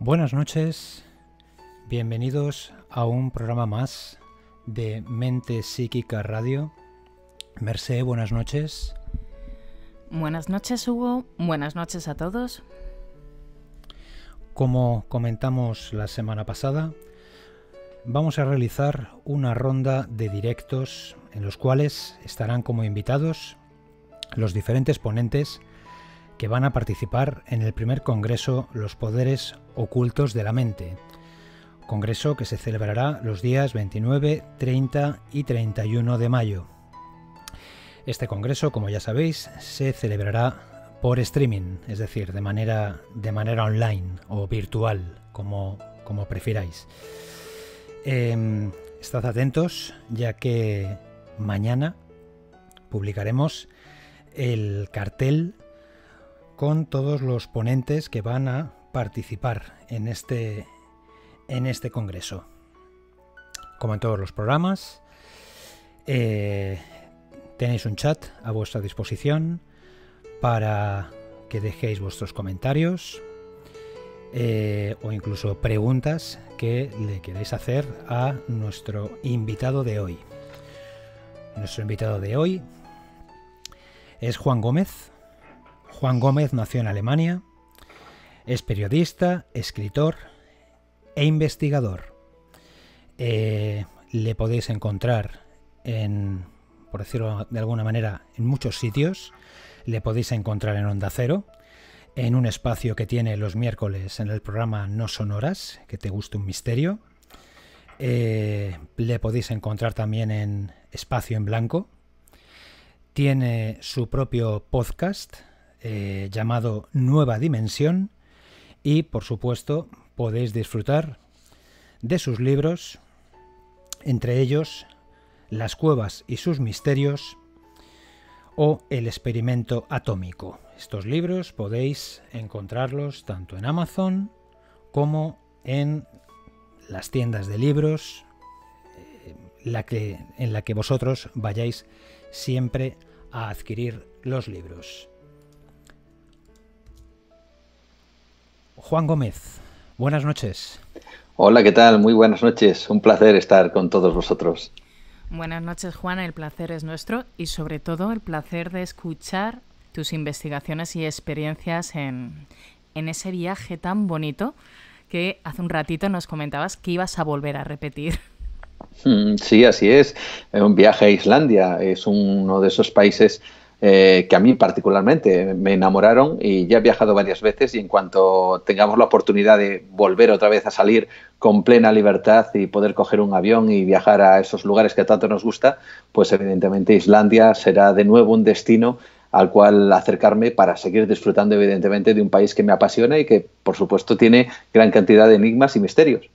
Buenas noches, bienvenidos a un programa más de Mente Psíquica Radio. Mercé, buenas noches. Buenas noches, Hugo. Buenas noches a todos. Como comentamos la semana pasada, vamos a realizar una ronda de directos en los cuales estarán como invitados los diferentes ponentes que van a participar en el primer Congreso Los Poderes Ocultos de la Mente, congreso que se celebrará los días 29, 30 y 31 de mayo. Este congreso, como ya sabéis, se celebrará por streaming, es decir, de manera online o virtual, como prefiráis. Estad atentos, ya que mañana publicaremos el cartel con todos los ponentes que van a participar en este congreso. Como en todos los programas, tenéis un chat a vuestra disposición para que dejéis vuestros comentarios o incluso preguntas que le queréis hacer a nuestro invitado de hoy. Nuestro invitado de hoy es Juan Gómez. Juan Gómez nació en Alemania, es periodista, escritor e investigador. Le podéis encontrar en, por decirlo de alguna manera, en muchos sitios. Le podéis encontrar en Onda Cero, en un espacio que tiene los miércoles en el programa No Son Horas, que te gusta un misterio. Le podéis encontrar también en Espacio en Blanco. Tiene su propio podcast llamado Nueva Dimensión y, por supuesto, podéis disfrutar de sus libros, entre ellos Las cuevas y sus misterios o El experimento atómico. Estos libros podéis encontrarlos tanto en Amazon como en las tiendas de libros en la que vosotros vayáis siempre a adquirir los libros. Juan Gómez, buenas noches. Hola, ¿qué tal? Muy buenas noches. Un placer estar con todos vosotros. Buenas noches, Juan. El placer es nuestro y, sobre todo, el placer de escuchar tus investigaciones y experiencias en ese viaje tan bonito que hace un ratito nos comentabas que ibas a volver a repetir. Sí, así es. Un viaje a Islandia. Es uno de esos países que a mí particularmente me enamoraron y ya he viajado varias veces, y en cuanto tengamos la oportunidad de volver otra vez a salir con plena libertad y poder coger un avión y viajar a esos lugares que tanto nos gusta, pues evidentemente Islandia será de nuevo un destino al cual acercarme para seguir disfrutando evidentemente de un país que me apasiona y que por supuesto tiene gran cantidad de enigmas y misterios.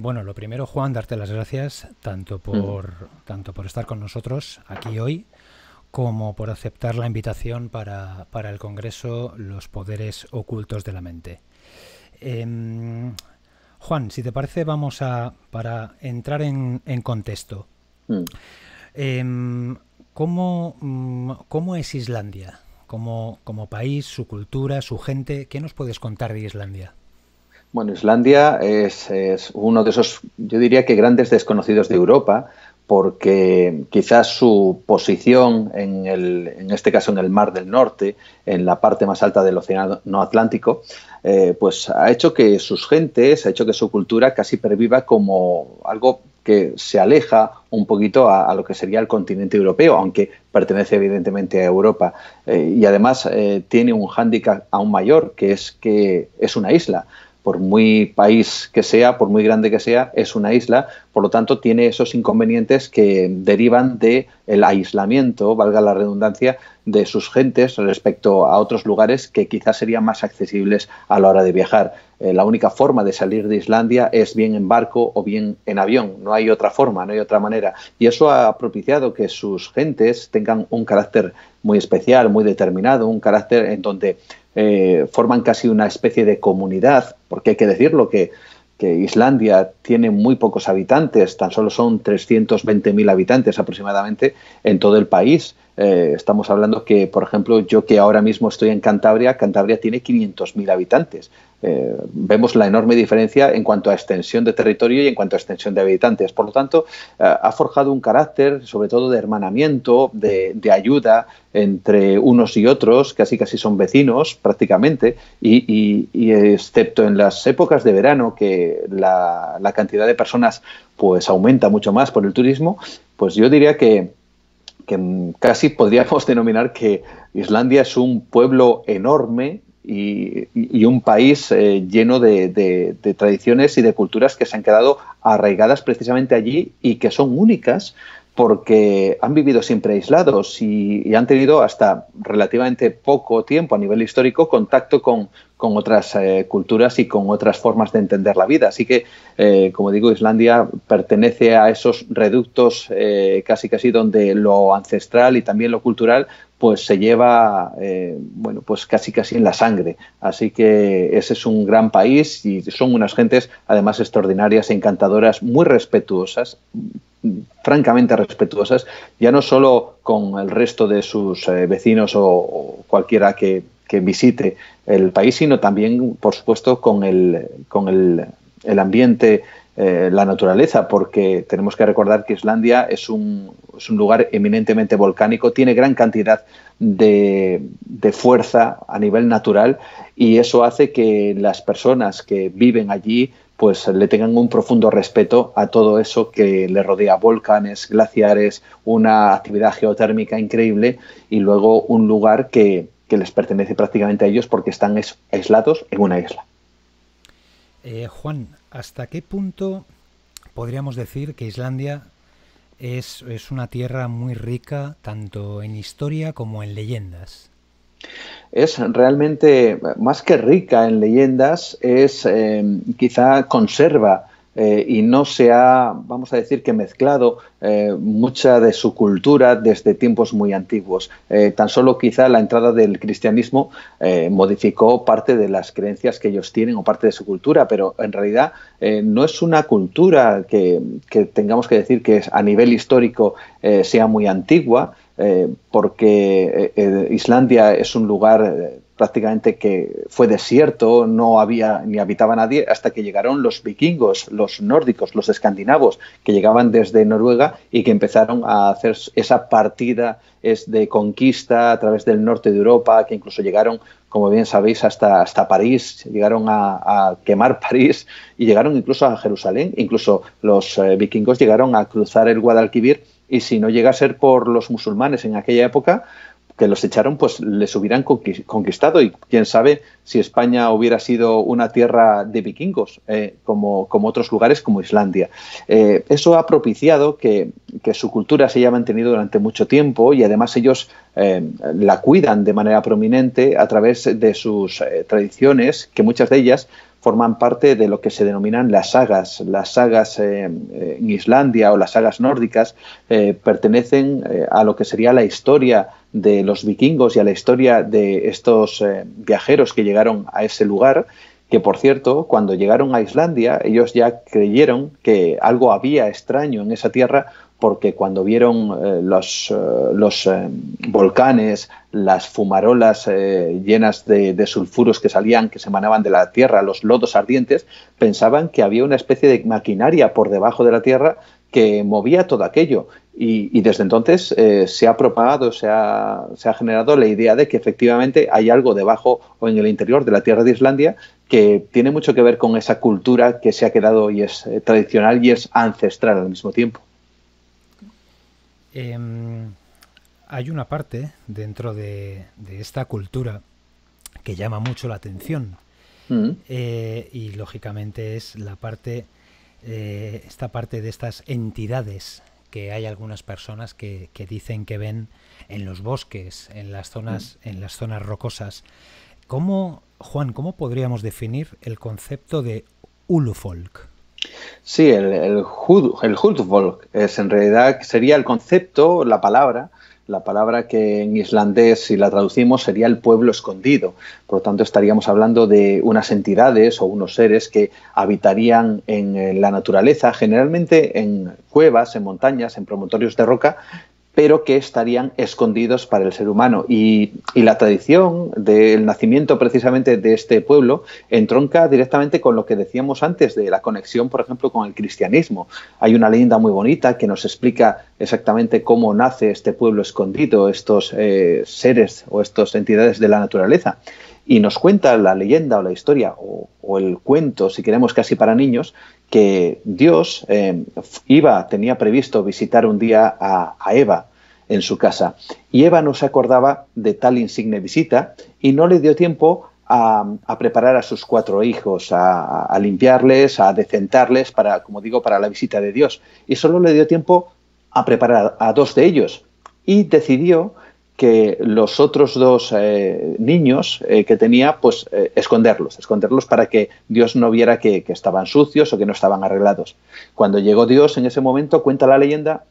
Bueno, lo primero, Juan, darte las gracias tanto por estar con nosotros aquí hoy como por aceptar la invitación para el Congreso Los Poderes Ocultos de la Mente. Juan, si te parece, vamos a, para entrar en contexto, ¿cómo es Islandia como país, su cultura, su gente? ¿Qué nos puedes contar de Islandia? Bueno, Islandia es uno de esos, yo diría que grandes desconocidos de Europa, porque quizás su posición en este caso en el Mar del Norte, en la parte más alta del océano Atlántico, pues ha hecho que sus gentes, ha hecho que su cultura casi perviva como algo que se aleja un poquito a lo que sería el continente europeo, aunque pertenece evidentemente a Europa. Y además tiene un hándicap aún mayor, que es una isla. Por muy país que sea, por muy grande que sea, es una isla, por lo tanto tiene esos inconvenientes que derivan del aislamiento, valga la redundancia, de sus gentes respecto a otros lugares que quizás serían más accesibles a la hora de viajar. La única forma de salir de Islandia es bien en barco o bien en avión, no hay otra forma, no hay otra manera. Y eso ha propiciado que sus gentes tengan un carácter muy especial, muy determinado, un carácter en donde forman casi una especie de comunidad, porque hay que decirlo que Islandia tiene muy pocos habitantes, tan solo son 320.000 habitantes aproximadamente en todo el país. Estamos hablando que, por ejemplo, yo que ahora mismo estoy en Cantabria tiene 500.000 habitantes. vemos la enorme diferencia en cuanto a extensión de territorio y en cuanto a extensión de habitantes. Por lo tanto, ha forjado un carácter, sobre todo de hermanamiento, de ayuda entre unos y otros, casi son vecinos prácticamente, y excepto en las épocas de verano, que la cantidad de personas pues aumenta mucho más por el turismo, pues yo diría que casi podríamos denominar que Islandia es un pueblo enorme y un país lleno de tradiciones y de culturas que se han quedado arraigadas precisamente allí y que son únicas porque han vivido siempre aislados y han tenido hasta relativamente poco tiempo a nivel histórico contacto con otras culturas y con otras formas de entender la vida. Así que, como digo, Islandia pertenece a esos reductos casi donde lo ancestral y también lo cultural pues se lleva bueno, pues casi en la sangre. Así que ese es un gran país y son unas gentes además extraordinarias e encantadoras, muy respetuosas, francamente respetuosas, ya no solo con el resto de sus vecinos o cualquiera que visite el país, sino también, por supuesto, con el ambiente, la naturaleza, porque tenemos que recordar que Islandia es un lugar eminentemente volcánico, tiene gran cantidad de fuerza a nivel natural y eso hace que las personas que viven allí pues le tengan un profundo respeto a todo eso que le rodea, volcanes, glaciares, una actividad geotérmica increíble y luego un lugar que les pertenece prácticamente a ellos porque están aislados en una isla. Juan, ¿hasta qué punto podríamos decir que Islandia es una tierra muy rica tanto en historia como en leyendas? Es realmente, más que rica en leyendas, es quizá conserva y no se ha, vamos a decir, que mezclado mucha de su cultura desde tiempos muy antiguos. Tan solo quizá la entrada del cristianismo modificó parte de las creencias que ellos tienen o parte de su cultura, pero en realidad no es una cultura que tengamos que decir que a nivel histórico sea muy antigua, porque Islandia es un lugar prácticamente que fue desierto, no había ni habitaba nadie hasta que llegaron los vikingos, los nórdicos, los escandinavos, que llegaban desde Noruega y que empezaron a hacer esa partida de conquista a través del norte de Europa, que incluso llegaron, como bien sabéis, hasta París, llegaron a quemar París y llegaron incluso a Jerusalén, incluso los vikingos llegaron a cruzar el Guadalquivir. Y si no llega a ser por los musulmanes en aquella época, que los echaron, pues les hubieran conquistado. Y quién sabe si España hubiera sido una tierra de vikingos, como otros lugares como Islandia. Eso ha propiciado que su cultura se haya mantenido durante mucho tiempo y además ellos la cuidan de manera prominente a través de sus tradiciones, que muchas de ellas forman parte de lo que se denominan las sagas en Islandia o las sagas nórdicas, pertenecen a lo que sería la historia de los vikingos y a la historia de estos viajeros que llegaron a ese lugar, que por cierto, cuando llegaron a Islandia, ellos ya creyeron que algo había extraño en esa tierra, porque cuando vieron los volcanes, las fumarolas llenas de sulfuros que salían, que se emanaban de la tierra, los lodos ardientes, pensaban que había una especie de maquinaria por debajo de la tierra que movía todo aquello. Y desde entonces se ha propagado, se ha generado la idea de que efectivamente hay algo debajo o en el interior de la tierra de Islandia que tiene mucho que ver con esa cultura que se ha quedado y es tradicional y es ancestral al mismo tiempo. Hay una parte dentro de esta cultura que llama mucho la atención. Y lógicamente es la parte esta parte de estas entidades que hay algunas personas que dicen que ven en los bosques, en las zonas rocosas. Juan, ¿cómo podríamos definir el concepto de Huldufólk? Sí, el Huldufólk es en realidad sería el concepto, la palabra que en islandés, si la traducimos, sería el pueblo escondido. Por lo tanto, estaríamos hablando de unas entidades o unos seres que habitarían en la naturaleza, generalmente en cuevas, en montañas, en promontorios de roca, pero que estarían escondidos para el ser humano. Y la tradición del nacimiento precisamente de este pueblo entronca directamente con lo que decíamos antes de la conexión, por ejemplo, con el cristianismo. Hay una leyenda muy bonita que nos explica exactamente cómo nace este pueblo escondido, estos seres o estas entidades de la naturaleza. Y nos cuenta la leyenda o la historia, o el cuento, si queremos, casi para niños, que Dios tenía previsto visitar un día a Eva en su casa. Y Eva no se acordaba de tal insigne visita y no le dio tiempo a preparar a sus 4 hijos, a limpiarles, a decentarles, para, como digo, para la visita de Dios. Y solo le dio tiempo a preparar a 2 de ellos. Y decidió que los otros 2 niños que tenía, pues esconderlos para que Dios no viera que estaban sucios o que no estaban arreglados. Cuando llegó Dios en ese momento, cuenta la leyenda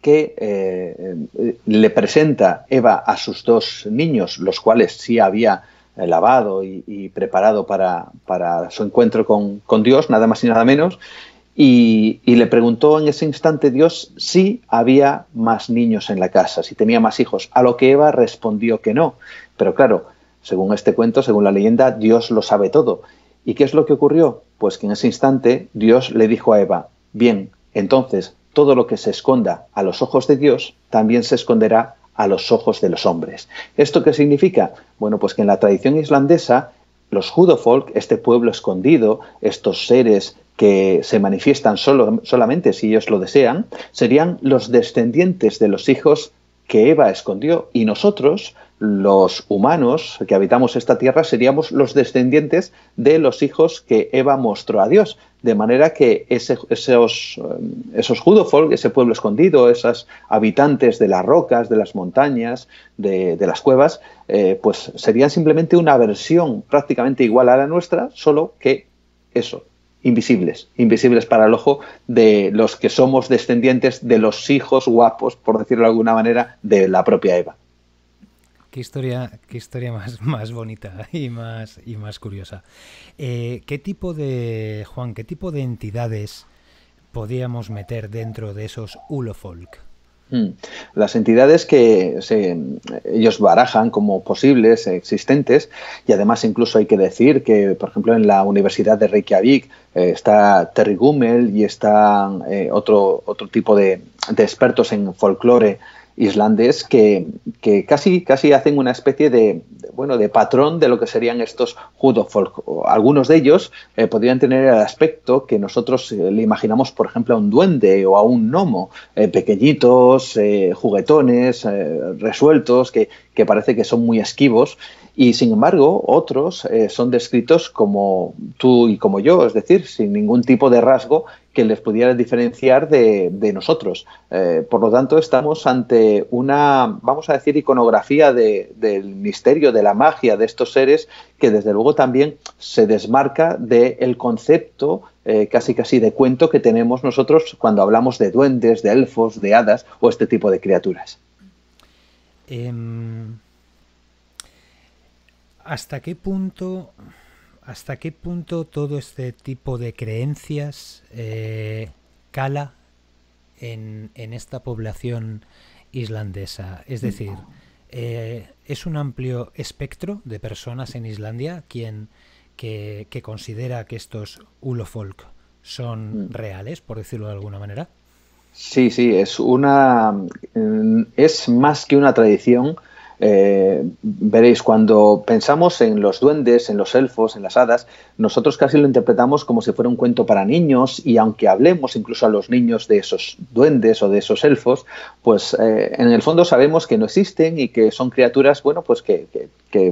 que le presenta Eva a sus 2 niños, los cuales sí había lavado y preparado para su encuentro con Dios, nada más y nada menos. Y le preguntó en ese instante Dios si había más niños en la casa, si tenía más hijos, a lo que Eva respondió que no. Pero claro, según este cuento, según la leyenda, Dios lo sabe todo. ¿Y qué es lo que ocurrió? Pues que en ese instante Dios le dijo a Eva: bien, entonces todo lo que se esconda a los ojos de Dios también se esconderá a los ojos de los hombres. ¿Esto qué significa? Bueno, pues que en la tradición islandesa, los Huldufólk, este pueblo escondido, estos seres que se manifiestan solamente si ellos lo desean, serían los descendientes de los hijos que Eva escondió, y nosotros, los humanos que habitamos esta tierra, seríamos los descendientes de los hijos que Eva mostró a Dios. De manera que esos Huldufólk, ese pueblo escondido, esos habitantes de las rocas, de las montañas, de las cuevas, pues serían simplemente una versión prácticamente igual a la nuestra, solo que eso, invisibles para el ojo de los que somos descendientes de los hijos guapos, por decirlo de alguna manera, de la propia Eva. Qué historia más bonita y más curiosa. ¿Qué tipo de entidades podíamos meter dentro de esos Huldufólk? Las entidades que ellos barajan como posibles existentes, y además incluso hay que decir que, por ejemplo, en la Universidad de Reykjavik está Terry Gummel y están otro tipo de expertos en folclore islandés que casi hacen una especie de patrón de lo que serían estos Huldufólk. Algunos de ellos podrían tener el aspecto que nosotros le imaginamos, por ejemplo, a un duende o a un gnomo, pequeñitos, juguetones, resueltos, que parece que son muy esquivos. Y sin embargo, otros son descritos como tú y como yo, es decir, sin ningún tipo de rasgo que les pudiera diferenciar de nosotros. Por lo tanto, estamos ante una, vamos a decir, iconografía del misterio, de la magia de estos seres, que desde luego también se desmarca del concepto casi de cuento que tenemos nosotros cuando hablamos de duendes, de elfos, de hadas o este tipo de criaturas. ¿Hasta qué punto todo este tipo de creencias cala en esta población islandesa? Es decir, ¿es un amplio espectro de personas en Islandia que considera que estos Huldufólk son reales, por decirlo de alguna manera? Sí, es más que una tradición. Veréis, cuando pensamos en los duendes, en los elfos, en las hadas, nosotros casi lo interpretamos como si fuera un cuento para niños, y aunque hablemos incluso a los niños de esos duendes o de esos elfos, pues en el fondo sabemos que no existen y que son criaturas, bueno, pues que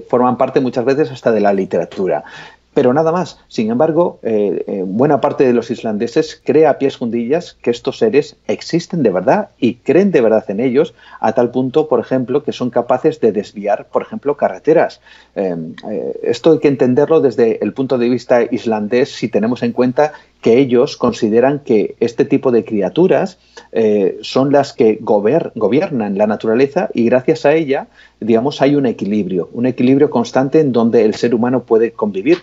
forman parte muchas veces hasta de la literatura. Pero nada más. Sin embargo, buena parte de los islandeses cree a pies juntillas que estos seres existen de verdad y creen de verdad en ellos, a tal punto, por ejemplo, que son capaces de desviar, por ejemplo, carreteras. Esto hay que entenderlo desde el punto de vista islandés, si tenemos en cuenta que ellos consideran que este tipo de criaturas son las que gobiernan la naturaleza, y gracias a ella, digamos, hay un equilibrio constante en donde el ser humano puede convivir.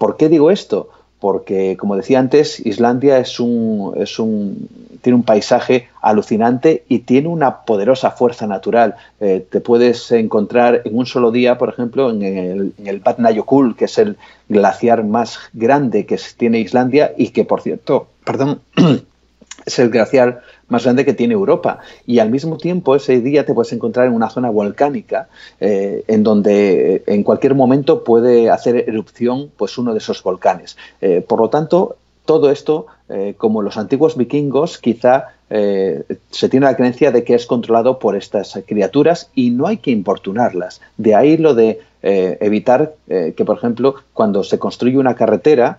¿Por qué digo esto? porque, como decía antes, Islandia tiene un paisaje alucinante y tiene una poderosa fuerza natural. Te puedes encontrar en un solo día, por ejemplo, en el Vatnajökull, que es el glaciar más grande que tiene Islandia y que, por cierto, es el glaciar más grande que tiene Europa, y al mismo tiempo ese día te puedes encontrar en una zona volcánica en donde en cualquier momento puede hacer erupción pues uno de esos volcanes. Por lo tanto, todo esto, como los antiguos vikingos, quizá se tiene la creencia de que es controlado por estas criaturas y no hay que importunarlas. De ahí lo de evitar que, por ejemplo, cuando se construye una carretera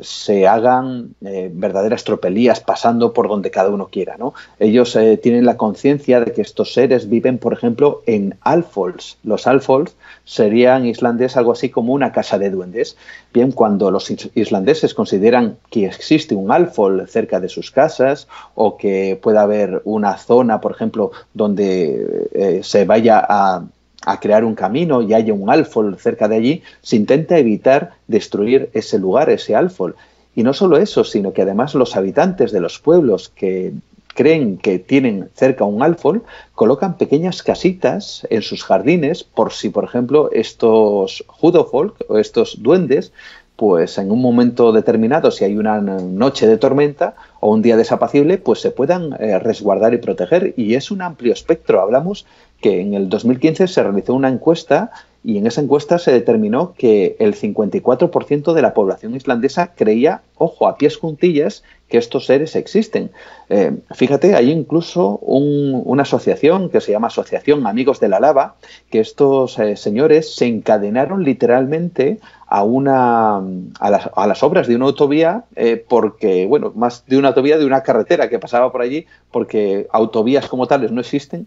se hagan verdaderas tropelías pasando por donde cada uno quiera, ¿no? Ellos tienen la conciencia de que estos seres viven, por ejemplo, en Álfhólls. Los Álfhólls serían islandeses algo así como una casa de duendes. Bien, cuando los islandeses consideran que existe un Álfhóll cerca de sus casas o que pueda haber una zona, por ejemplo, donde se vaya a crear un camino y haya un Álfhóll cerca de allí, se intenta evitar destruir ese lugar, ese Álfhóll. Y no solo eso, sino que además los habitantes de los pueblos que creen que tienen cerca un Álfhóll colocan pequeñas casitas en sus jardines por si, por ejemplo, estos Huldufólk o estos duendes, pues en un momento determinado, si hay una noche de tormenta o un día desapacible, pues se puedan resguardar y proteger. Y es un amplio espectro. Hablamos que en el 2015 se realizó una encuesta y en esa encuesta se determinó que el 54% de la población islandesa creía, ojo, a pies juntillas, que estos seres existen. Fíjate, hay incluso una asociación que se llama Asociación Amigos de la Lava, que estos señores se encadenaron literalmente a las obras de una autovía, porque, bueno, más de una autovía, de una carretera que pasaba por allí, porque autovías como tales no existen,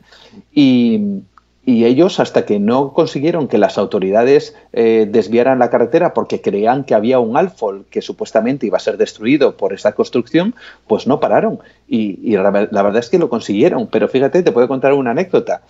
y ellos, hasta que no consiguieron que las autoridades desviaran la carretera porque creían que había un Álfhóll que supuestamente iba a ser destruido por esta construcción, pues no pararon. Y la verdad es que lo consiguieron. Pero fíjate, te puedo contar una anécdota.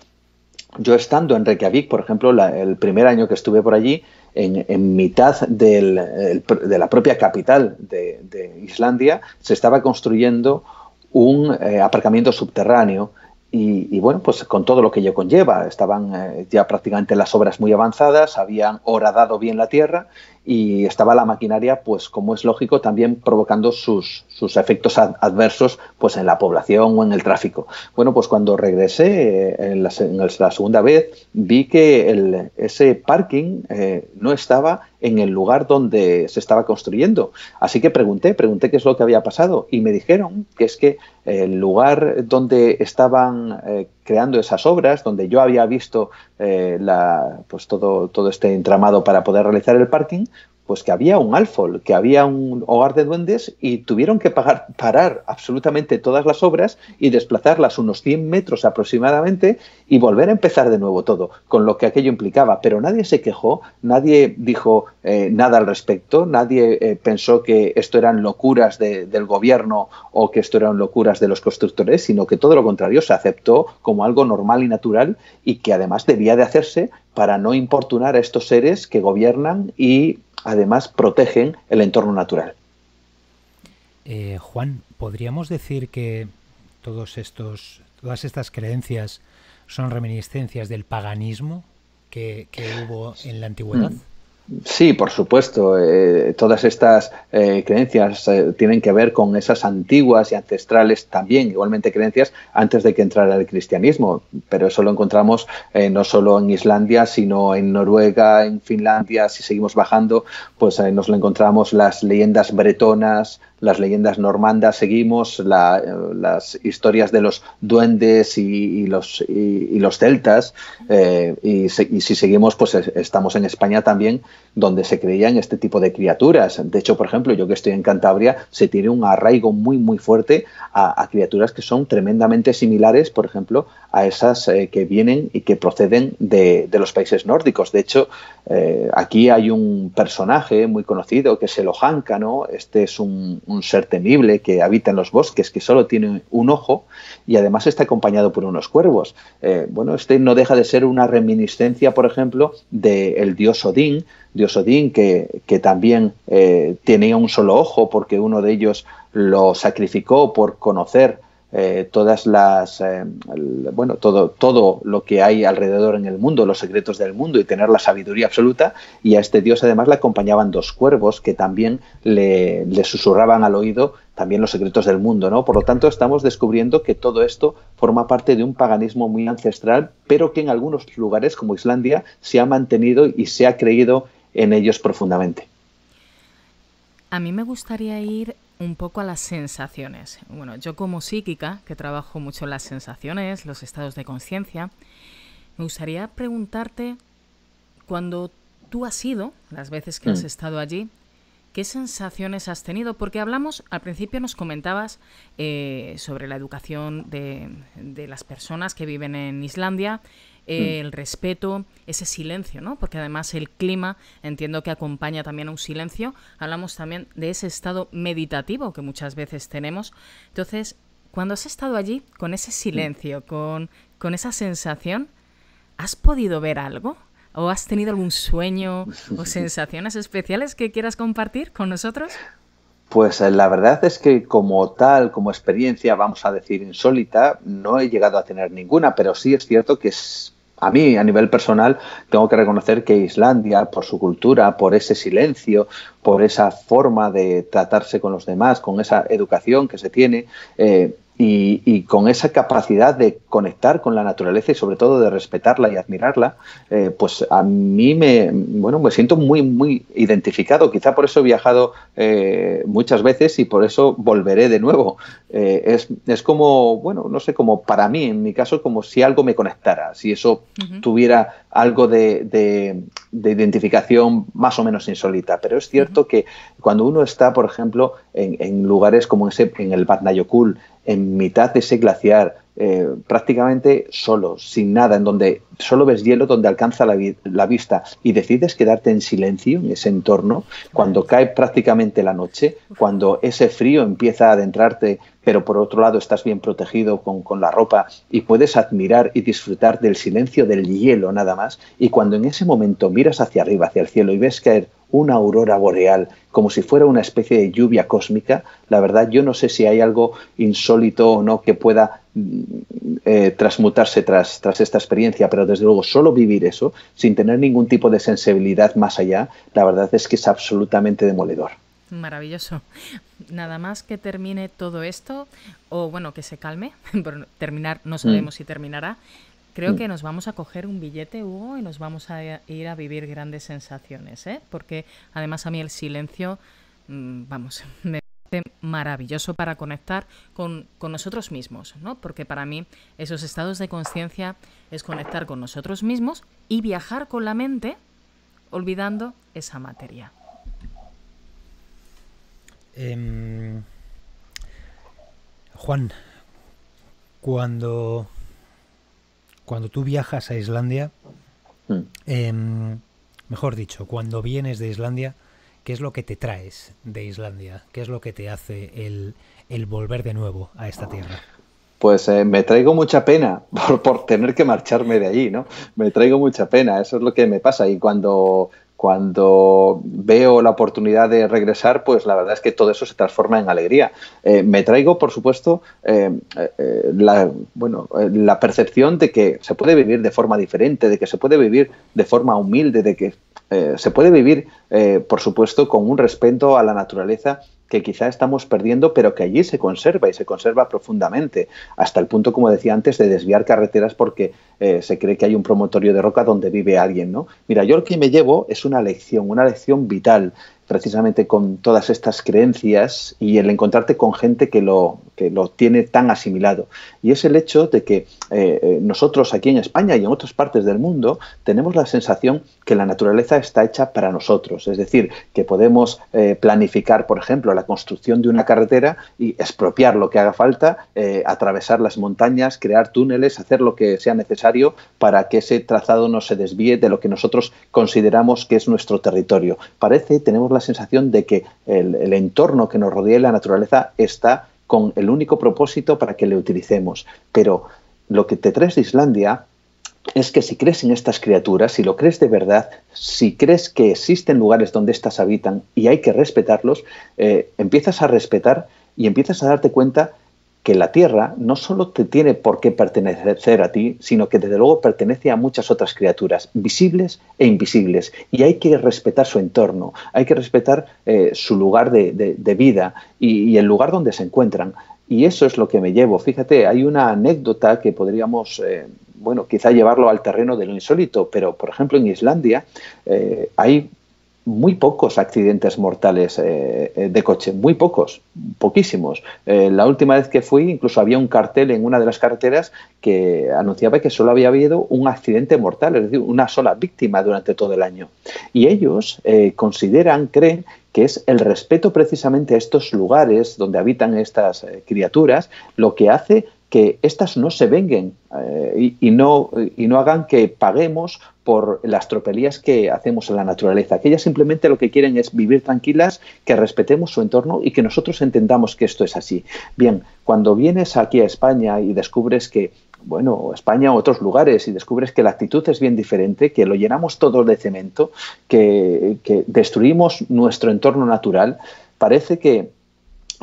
Yo estando en Reykjavik, por ejemplo, el primer año que estuve por allí, en mitad de la propia capital de Islandia, se estaba construyendo un aparcamiento subterráneo. Y bueno, pues con todo lo que ello conlleva, estaban ya prácticamente las obras muy avanzadas, habían horadado bien la tierra y estaba la maquinaria, pues como es lógico, también provocando sus efectos adversos pues en la población o en el tráfico. Bueno, pues cuando regresé en la segunda vez, vi que ese parking no estaba en el lugar donde se estaba construyendo. Así que pregunté qué es lo que había pasado y me dijeron que es que el lugar donde estaban creando esas obras, donde yo había visto pues todo este entramado para poder realizar el parking, pues que había un Álfhóll, que había un hogar de duendes y tuvieron que parar absolutamente todas las obras y desplazarlas unos 100 metros aproximadamente y volver a empezar de nuevo todo, con lo que aquello implicaba. Pero nadie se quejó, nadie dijo nada al respecto, nadie pensó que esto eran locuras del gobierno o que esto eran locuras de los constructores, sino que todo lo contrario, se aceptó como algo normal y natural y que además debía de hacerse para no importunar a estos seres que gobiernan y además protegen el entorno natural. Juan, ¿podríamos decir que todas estas creencias son reminiscencias del paganismo que hubo en la antigüedad? Sí, por supuesto. Todas estas creencias tienen que ver con esas antiguas y ancestrales también, igualmente creencias, antes de que entrara el cristianismo. Pero eso lo encontramos no solo en Islandia, sino en Noruega, en Finlandia. Si seguimos bajando, pues nos lo encontramos las leyendas bretonas, las leyendas normandas, seguimos las historias de los duendes y los celtas, y si seguimos, pues estamos en España también, donde se creían este tipo de criaturas. De hecho, por ejemplo, yo que estoy en Cantabria, se tiene un arraigo muy muy fuerte a criaturas que son tremendamente similares, por ejemplo, a esas que vienen y que proceden de los países nórdicos. De hecho, aquí hay un personaje muy conocido que es el ojanka, ¿no? Este es un ser temible que habita en los bosques, que solo tiene un ojo y además está acompañado por unos cuervos. Bueno, este no deja de ser una reminiscencia, por ejemplo, del dios Odín, que también tenía un solo ojo porque uno de ellos lo sacrificó por conocer todas las todo lo que hay alrededor en el mundo, los secretos del mundo y tener la sabiduría absoluta, y a este dios además le acompañaban dos cuervos que también le susurraban al oído también los secretos del mundo, ¿no? Por lo tanto, estamos descubriendo que todo esto forma parte de un paganismo muy ancestral, pero que en algunos lugares como Islandia se ha mantenido y se ha creído en ellos profundamente. A mí me gustaría ir un poco a las sensaciones. Bueno, yo como psíquica, que trabajo mucho las sensaciones, los estados de conciencia, me gustaría preguntarte, cuando tú has ido, las veces que has estado allí, ¿qué sensaciones has tenido? Porque hablamos, al principio nos comentabas sobre la educación de las personas que viven en Islandia, el respeto, ese silencio, ¿no? Porque además el clima entiendo que acompaña también a un silencio. Hablamos también de ese estado meditativo que muchas veces tenemos. Entonces, cuando has estado allí, con ese silencio, con esa sensación, ¿has podido ver algo? ¿O has tenido algún sueño o sensaciones especiales que quieras compartir con nosotros? Pues la verdad es que como experiencia, vamos a decir insólita, no he llegado a tener ninguna, pero sí es cierto que a mí, a nivel personal, tengo que reconocer que Islandia, por su cultura, por ese silencio, por esa forma de tratarse con los demás, con esa educación que se tiene, y con esa capacidad de conectar con la naturaleza y sobre todo de respetarla y admirarla, pues a mí me siento muy, muy identificado. Quizá por eso he viajado muchas veces y por eso volveré de nuevo. Es como, bueno, no sé, como para mí, en mi caso, como si algo me conectara, si eso tuviera algo de identificación más o menos insólita. Pero es cierto que cuando uno está, por ejemplo, en lugares como en el Vatnajökull, en mitad de ese glaciar, prácticamente solo, sin nada, en donde solo ves hielo, donde alcanza la vista, y decides quedarte en silencio en ese entorno, cuando cae prácticamente la noche, cuando ese frío empieza a adentrarte, pero por otro lado estás bien protegido con la ropa y puedes admirar y disfrutar del silencio del hielo nada más, y cuando en ese momento miras hacia arriba, hacia el cielo, y ves caer una aurora boreal, como si fuera una especie de lluvia cósmica, la verdad yo no sé si hay algo insólito o no que pueda transmutarse tras esta experiencia, pero desde luego solo vivir eso, sin tener ningún tipo de sensibilidad más allá, la verdad es que es absolutamente demoledor. Maravilloso. Nada más que termine todo esto, o bueno, que se calme, por terminar, no sabemos si terminará, creo que nos vamos a coger un billete, Hugo, y nos vamos a ir a vivir grandes sensaciones, ¿eh? Porque además a mí el silencio, vamos, me parece maravilloso para conectar con nosotros mismos, ¿no? Porque para mí esos estados de conciencia es conectar con nosotros mismos y viajar con la mente olvidando esa materia. Juan, cuando tú viajas a Islandia, mejor dicho, cuando vienes de Islandia, ¿qué es lo que te traes de Islandia? ¿Qué es lo que te hace el volver de nuevo a esta tierra? Pues me traigo mucha pena por tener que marcharme de allí, ¿no? Me traigo mucha pena, eso es lo que me pasa. Y cuando veo la oportunidad de regresar, pues la verdad es que todo eso se transforma en alegría. Me traigo, por supuesto, la percepción de que se puede vivir de forma diferente, de que se puede vivir de forma humilde, de que se puede vivir, por supuesto, con un respeto a la naturaleza que quizá estamos perdiendo, pero que allí se conserva y se conserva profundamente, hasta el punto, como decía antes, de desviar carreteras porque se cree que hay un promontorio de roca donde vive alguien, ¿no? Mira, yo lo que me llevo es una lección vital, precisamente con todas estas creencias y el encontrarte con gente que lo que lo tiene tan asimilado. Y es el hecho de que nosotros aquí en España y en otras partes del mundo tenemos la sensación que la naturaleza está hecha para nosotros. Es decir, que podemos planificar, por ejemplo, la construcción de una carretera y expropiar lo que haga falta, atravesar las montañas, crear túneles, hacer lo que sea necesario para que ese trazado no se desvíe de lo que nosotros consideramos que es nuestro territorio. Parece, tenemos la sensación de que el entorno que nos rodea y la naturaleza está con el único propósito para que le utilicemos. Pero lo que te traes de Islandia es que si crees en estas criaturas, si lo crees de verdad, si crees que existen lugares donde éstas habitan y hay que respetarlos, empiezas a respetar y empiezas a darte cuenta que la Tierra no solo te tiene por qué pertenecer a ti, sino que desde luego pertenece a muchas otras criaturas, visibles e invisibles. Y hay que respetar su entorno, hay que respetar su lugar de vida y el lugar donde se encuentran. Y eso es lo que me llevo. Fíjate, hay una anécdota que podríamos, bueno, quizá llevarlo al terreno de lo insólito, pero por ejemplo en Islandia hay muy pocos accidentes mortales de coche, muy pocos, poquísimos. La última vez que fui incluso había un cartel en una de las carreteras que anunciaba que solo había habido un accidente mortal, es decir, una sola víctima durante todo el año. Y ellos consideran, creen, que es el respeto precisamente a estos lugares donde habitan estas criaturas lo que hace que éstas no se venguen y no hagan que paguemos por las tropelías que hacemos a la naturaleza, que ellas simplemente lo que quieren es vivir tranquilas, que respetemos su entorno y que nosotros entendamos que esto es así. Bien, cuando vienes aquí a España y descubres que, bueno, España o otros lugares, y descubres que la actitud es bien diferente, que lo llenamos todo de cemento, que destruimos nuestro entorno natural, parece que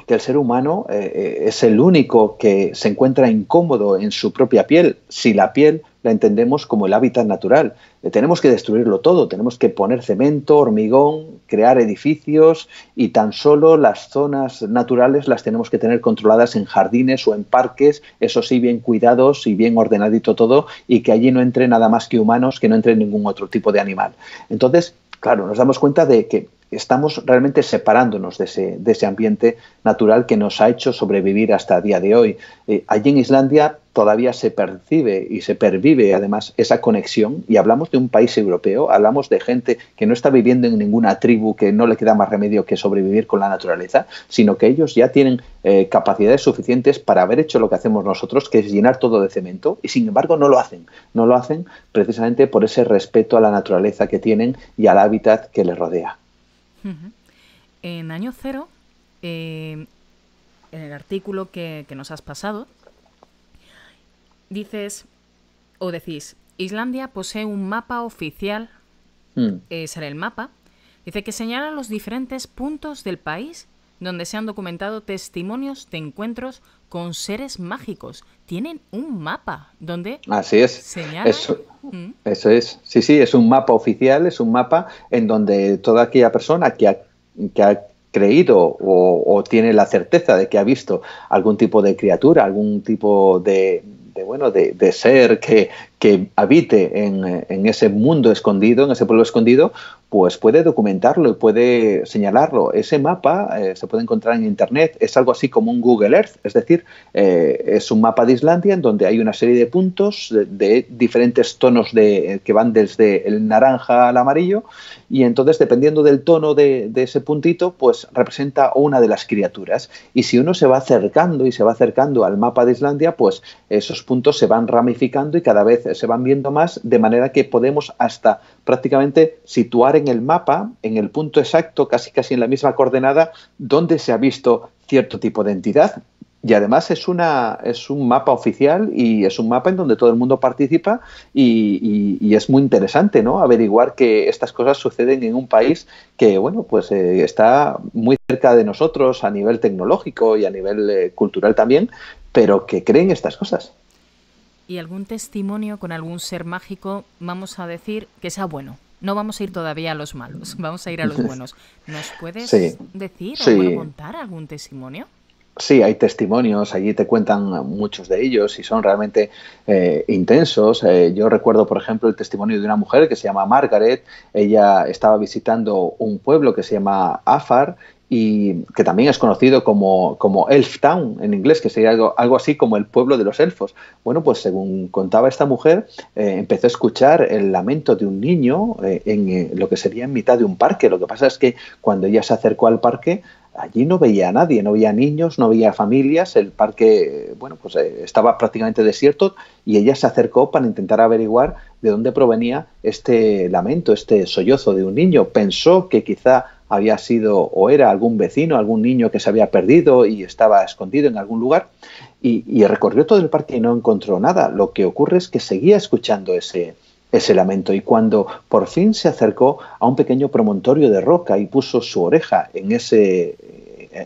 el ser humano es el único que se encuentra incómodo en su propia piel, si la piel la entendemos como el hábitat natural. Tenemos que destruirlo todo, tenemos que poner cemento, hormigón, crear edificios y tan solo las zonas naturales las tenemos que tener controladas en jardines o en parques, eso sí, bien cuidados y bien ordenadito todo, y que allí no entre nada más que humanos, que no entre ningún otro tipo de animal. Entonces, claro, nos damos cuenta de que estamos realmente separándonos de ese ambiente natural que nos ha hecho sobrevivir hasta el día de hoy. Allí en Islandia todavía se percibe y se pervive además esa conexión, y hablamos de un país europeo, hablamos de gente que no está viviendo en ninguna tribu, que no le queda más remedio que sobrevivir con la naturaleza, sino que ellos ya tienen capacidades suficientes para haber hecho lo que hacemos nosotros, que es llenar todo de cemento, y sin embargo no lo hacen precisamente por ese respeto a la naturaleza que tienen y al hábitat que les rodea. Uh-huh. En Año Cero, en el artículo que nos has pasado, decís, Islandia posee un mapa oficial, sale el mapa, dice que señala los diferentes puntos del país donde se han documentado testimonios de encuentros con seres mágicos. Tienen un mapa donde señalan. Eso es. Sí, es un mapa oficial, es un mapa en donde toda aquella persona que ha creído o tiene la certeza de que ha visto algún tipo de criatura, algún tipo de ser que habite en ese mundo escondido, en ese pueblo escondido, pues puede documentarlo y puede señalarlo. Ese mapa se puede encontrar en Internet, es algo así como un Google Earth, es decir, es un mapa de Islandia en donde hay una serie de puntos de diferentes tonos que van desde el naranja al amarillo, y entonces dependiendo del tono de ese puntito, pues representa una de las criaturas. Y si uno se va acercando y se va acercando al mapa de Islandia, pues esos puntos se van ramificando y cada vez se van viendo más, de manera que podemos hasta prácticamente situar en el mapa, en el punto exacto, casi en la misma coordenada, donde se ha visto cierto tipo de entidad. Y además es un mapa oficial y es un mapa en donde todo el mundo participa y es muy interesante, ¿no?, averiguar que estas cosas suceden en un país que, bueno, pues está muy cerca de nosotros a nivel tecnológico y a nivel cultural también, pero que creen estas cosas. ¿Y algún testimonio con algún ser mágico, vamos a decir, que sea bueno? No vamos a ir todavía a los malos, vamos a ir a los buenos. ¿Nos puedes decir o contar algún testimonio? Sí, hay testimonios, allí te cuentan muchos de ellos y son realmente intensos. Yo recuerdo, por ejemplo, el testimonio de una mujer que se llama Margaret. Ella estaba visitando un pueblo que se llama Afar y que también es conocido como Elftown en inglés, que sería algo así como el pueblo de los elfos. Bueno, pues según contaba esta mujer, empezó a escuchar el lamento de un niño en lo que sería en mitad de un parque. Lo que pasa es que cuando ella se acercó al parque, allí no veía a nadie, no veía niños, no veía familias, el parque, bueno, pues estaba prácticamente desierto, y ella se acercó para intentar averiguar de dónde provenía este lamento, este sollozo de un niño. Pensó que quizá había sido o era algún vecino, algún niño que se había perdido y estaba escondido en algún lugar, y recorrió todo el parque y no encontró nada. Lo que ocurre es que seguía escuchando ese lamento, y cuando por fin se acercó a un pequeño promontorio de roca y puso su oreja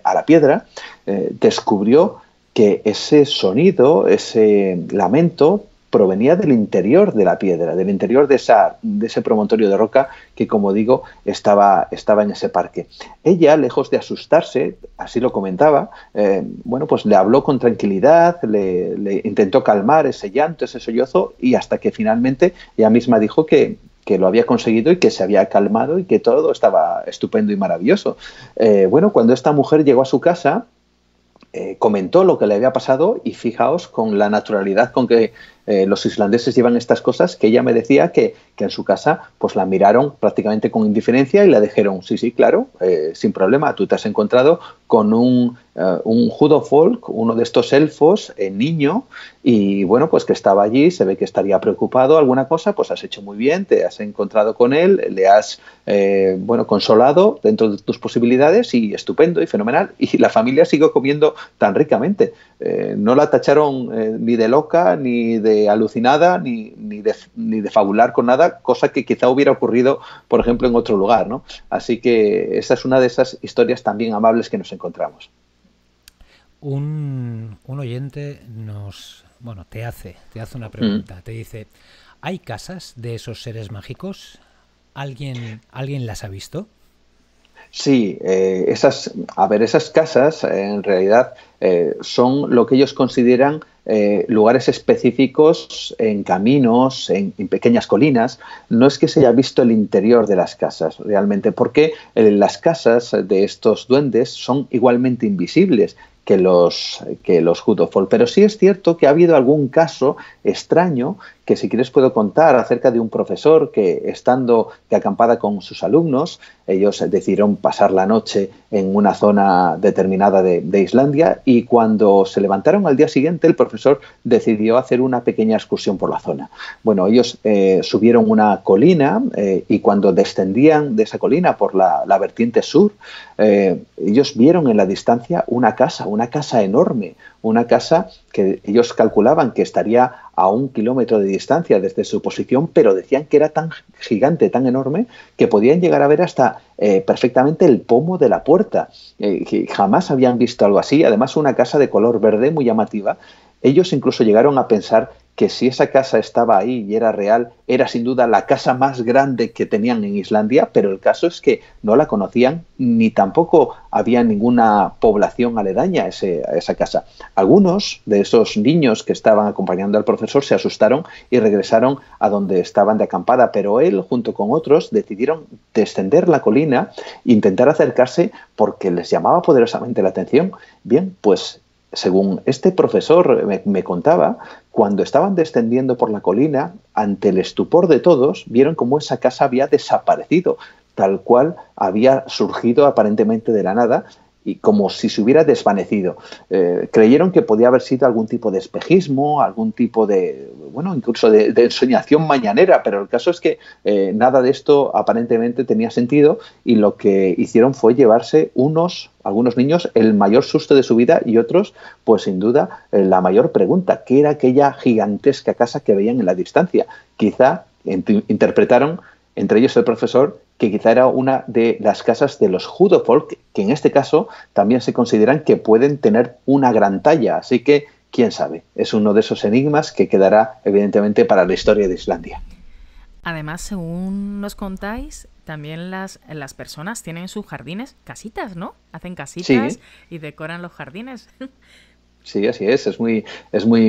a la piedra, descubrió que ese sonido, ese lamento, provenía del interior de la piedra, del interior de ese promontorio de roca que, como digo, estaba en ese parque. Ella, lejos de asustarse, así lo comentaba, bueno, pues le habló con tranquilidad, le intentó calmar ese llanto, ese sollozo, y hasta que finalmente ella misma dijo que lo había conseguido y que se había calmado y que todo estaba estupendo y maravilloso. Bueno, cuando esta mujer llegó a su casa, comentó lo que le había pasado, y fijaos con la naturalidad con que los islandeses llevan estas cosas, que ella me decía que en su casa pues la miraron prácticamente con indiferencia y la dijeron, sí, claro, sin problema, tú te has encontrado con un Huldufólk, uno de estos elfos, niño, y bueno, pues que estaba allí, se ve que estaría preocupado, alguna cosa, pues has hecho muy bien, te has encontrado con él, le has bueno, consolado dentro de tus posibilidades, y estupendo y fenomenal, y la familia siguió comiendo tan ricamente. No la tacharon ni de loca, ni de alucinada, ni de fabular con nada, cosa que quizá hubiera ocurrido, por ejemplo, en otro lugar, ¿no? Así que esa es una de esas historias también amables que nos encontramos. Un oyente te hace una pregunta, te dice, ¿hay casas de esos seres mágicos? ¿Alguien las ha visto? Sí, esas casas en realidad son lo que ellos consideran lugares específicos en caminos, en pequeñas colinas. No es que se haya visto el interior de las casas realmente, porque las casas de estos duendes son igualmente invisibles que los Huldufólk. Pero sí es cierto que ha habido algún caso extraño que, si quieres, puedo contar, acerca de un profesor que, estando de acampada con sus alumnos, ellos decidieron pasar la noche en una zona determinada de Islandia, y cuando se levantaron al día siguiente, el profesor decidió hacer una pequeña excursión por la zona. Bueno, ellos subieron una colina, y cuando descendían de esa colina por la vertiente sur, ellos vieron en la distancia una casa enorme, una casa que ellos calculaban que estaría a 1 kilómetro de distancia desde su posición, pero decían que era tan gigante, tan enorme, que podían llegar a ver hasta perfectamente el pomo de la puerta. Jamás habían visto algo así. Además, una casa de color verde muy llamativa. Ellos incluso llegaron a pensar que, si esa casa estaba ahí y era real, era sin duda la casa más grande que tenían en Islandia, pero el caso es que no la conocían, ni tampoco había ninguna población aledaña a esa casa. Algunos de esos niños que estaban acompañando al profesor se asustaron y regresaron a donde estaban de acampada, pero él, junto con otros, decidieron descender la colina e intentar acercarse porque les llamaba poderosamente la atención. Bien, pues según este profesor me contaba, cuando estaban descendiendo por la colina, ante el estupor de todos, vieron cómo esa casa había desaparecido, tal cual había surgido aparentemente de la nada, y como si se hubiera desvanecido. Creyeron que podía haber sido algún tipo de espejismo, algún tipo de, bueno, incluso de ensoñación mañanera, pero el caso es que nada de esto aparentemente tenía sentido, y lo que hicieron fue llevarse algunos niños el mayor susto de su vida, y otros, pues sin duda, la mayor pregunta: ¿qué era aquella gigantesca casa que veían en la distancia? Quizá interpretaron, entre ellos el profesor, que quizá era una de las casas de los Huldufólk, que en este caso también se consideran que pueden tener una gran talla. Así que, quién sabe, es uno de esos enigmas que quedará evidentemente para la historia de Islandia. Además, según nos contáis, también las personas tienen en sus jardines casitas, ¿no? Hacen casitas, sí, y decoran los jardines. Sí, así es muy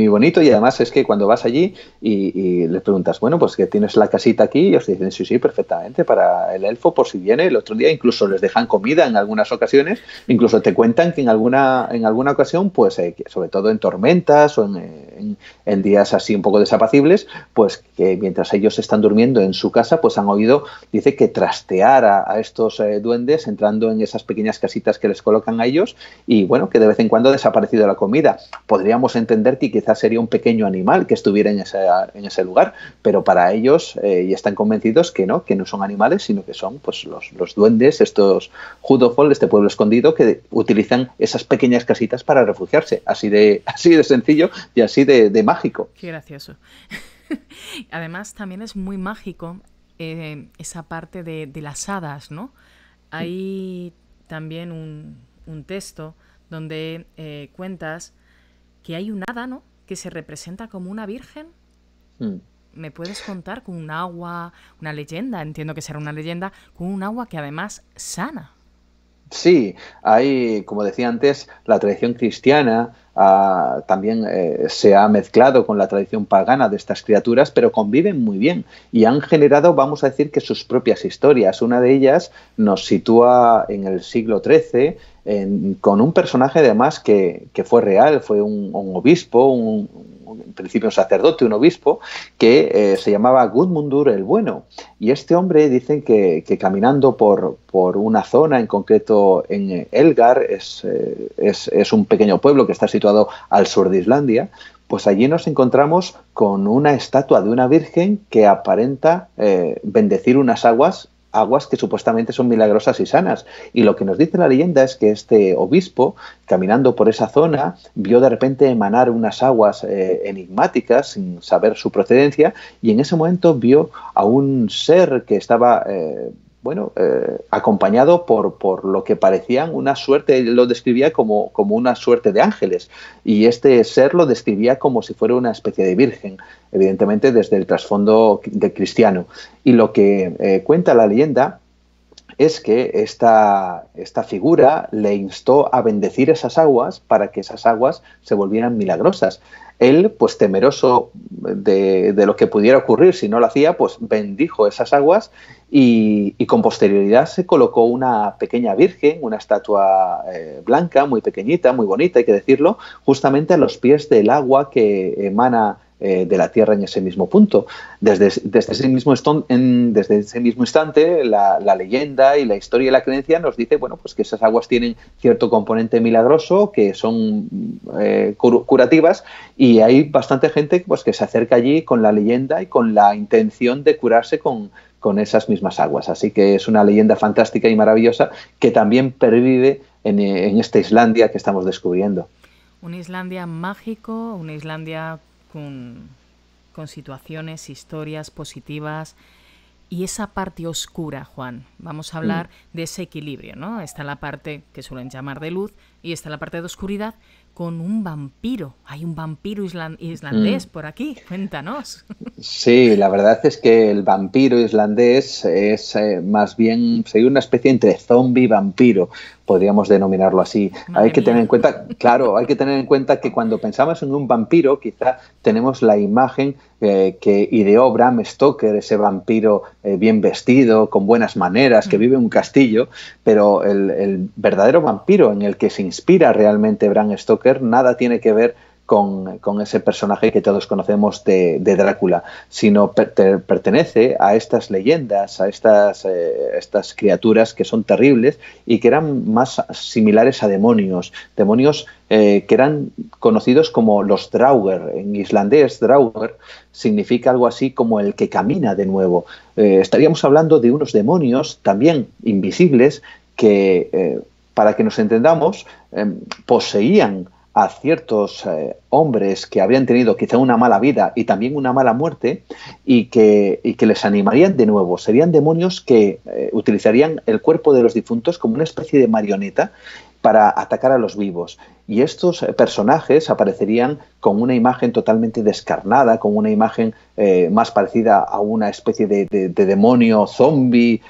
bonito, y además es que cuando vas allí y le preguntas, bueno, pues que tienes la casita aquí, y os dicen, sí, sí, perfectamente, para el elfo, por si viene el otro día, incluso les dejan comida en algunas ocasiones, incluso te cuentan que en alguna ocasión, pues sobre todo en tormentas o en días así un poco desapacibles, pues que mientras ellos están durmiendo en su casa, pues han oído, dice, que trastear a estos duendes entrando en esas pequeñas casitas que les colocan a ellos, y bueno, que de vez en cuando ha desaparecido la comida. Podríamos entender que quizás sería un pequeño animal que estuviera en ese lugar, pero para ellos, y están convencidos que no son animales, sino que son, pues, los duendes, estos Huldufólk, este pueblo escondido, que utilizan esas pequeñas casitas para refugiarse. Así de sencillo y así de mágico. Qué gracioso. Además, también es muy mágico esa parte de las hadas, ¿no? Hay también un texto donde cuentas que hay un hada, ¿no?, que se representa como una virgen. Mm. ¿Me puedes contar con un agua, una leyenda, entiendo que será una leyenda, con un agua que además sana? Sí, hay, como decía antes, la tradición cristiana también se ha mezclado con la tradición pagana de estas criaturas, pero conviven muy bien y han generado, vamos a decir, que sus propias historias. Una de ellas nos sitúa en el siglo XIII, con un personaje además que fue real, fue un obispo, en principio un sacerdote, un obispo, que se llamaba Gudmundur el Bueno. Y este hombre, dicen que caminando por una zona, en concreto en Elgar, es un pequeño pueblo que está situado al sur de Islandia, pues allí nos encontramos con una estatua de una virgen que aparenta bendecir unas aguas que supuestamente son milagrosas y sanas. Y lo que nos dice la leyenda es que este obispo, caminando por esa zona, vio de repente emanar unas aguas enigmáticas, sin saber su procedencia, y en ese momento vio a un ser que estaba acompañado por lo que parecían una suerte, lo describía como una suerte de ángeles, y este ser lo describía como si fuera una especie de virgen, evidentemente desde el trasfondo de cristiano. Y lo que cuenta la leyenda es que esta figura le instó a bendecir esas aguas para que esas aguas se volvieran milagrosas. Él, pues temeroso de lo que pudiera ocurrir si no lo hacía, pues bendijo esas aguas y con posterioridad se colocó una pequeña virgen, una estatua blanca, muy pequeñita, muy bonita, hay que decirlo, justamente a los pies del agua que emana de la Tierra en ese mismo punto. Desde ese mismo instante, la leyenda y la historia y la creencia nos dice, bueno, pues que esas aguas tienen cierto componente milagroso, que son curativas, y hay bastante gente, pues, que se acerca allí con la leyenda y con la intención de curarse con esas mismas aguas. Así que es una leyenda fantástica y maravillosa que también pervive en esta Islandia que estamos descubriendo. Una Islandia mágico, una Islandia con situaciones, historias positivas y esa parte oscura, Juan. Vamos a hablar de ese equilibrio, ¿no? Está la parte que suelen llamar de luz y está la parte de oscuridad con un vampiro. Hay un vampiro islandés por aquí, cuéntanos. Sí, la verdad es que el vampiro islandés es más bien sería una especie entre zombie y vampiro, podríamos denominarlo así. Madre hay que tener mía. En cuenta, claro, hay que tener en cuenta que cuando pensamos en un vampiro, quizá tenemos la imagen que ideó Bram Stoker, ese vampiro bien vestido, con buenas maneras, que vive en un castillo, pero el verdadero vampiro en el que se inspira realmente Bram Stoker nada tiene que ver con ese personaje que todos conocemos de Drácula, sino pertenece a estas leyendas, a estas criaturas que son terribles y que eran más similares a demonios que eran conocidos como los Draugr. En islandés, Draugr significa algo así como el que camina de nuevo. Estaríamos hablando de unos demonios también invisibles que, para que nos entendamos, poseían a ciertos hombres que habían tenido quizá una mala vida y también una mala muerte y que les animarían de nuevo. Serían demonios que utilizarían el cuerpo de los difuntos como una especie de marioneta para atacar a los vivos. Y estos personajes aparecerían con una imagen totalmente descarnada, con una imagen más parecida a una especie de demonio zombie,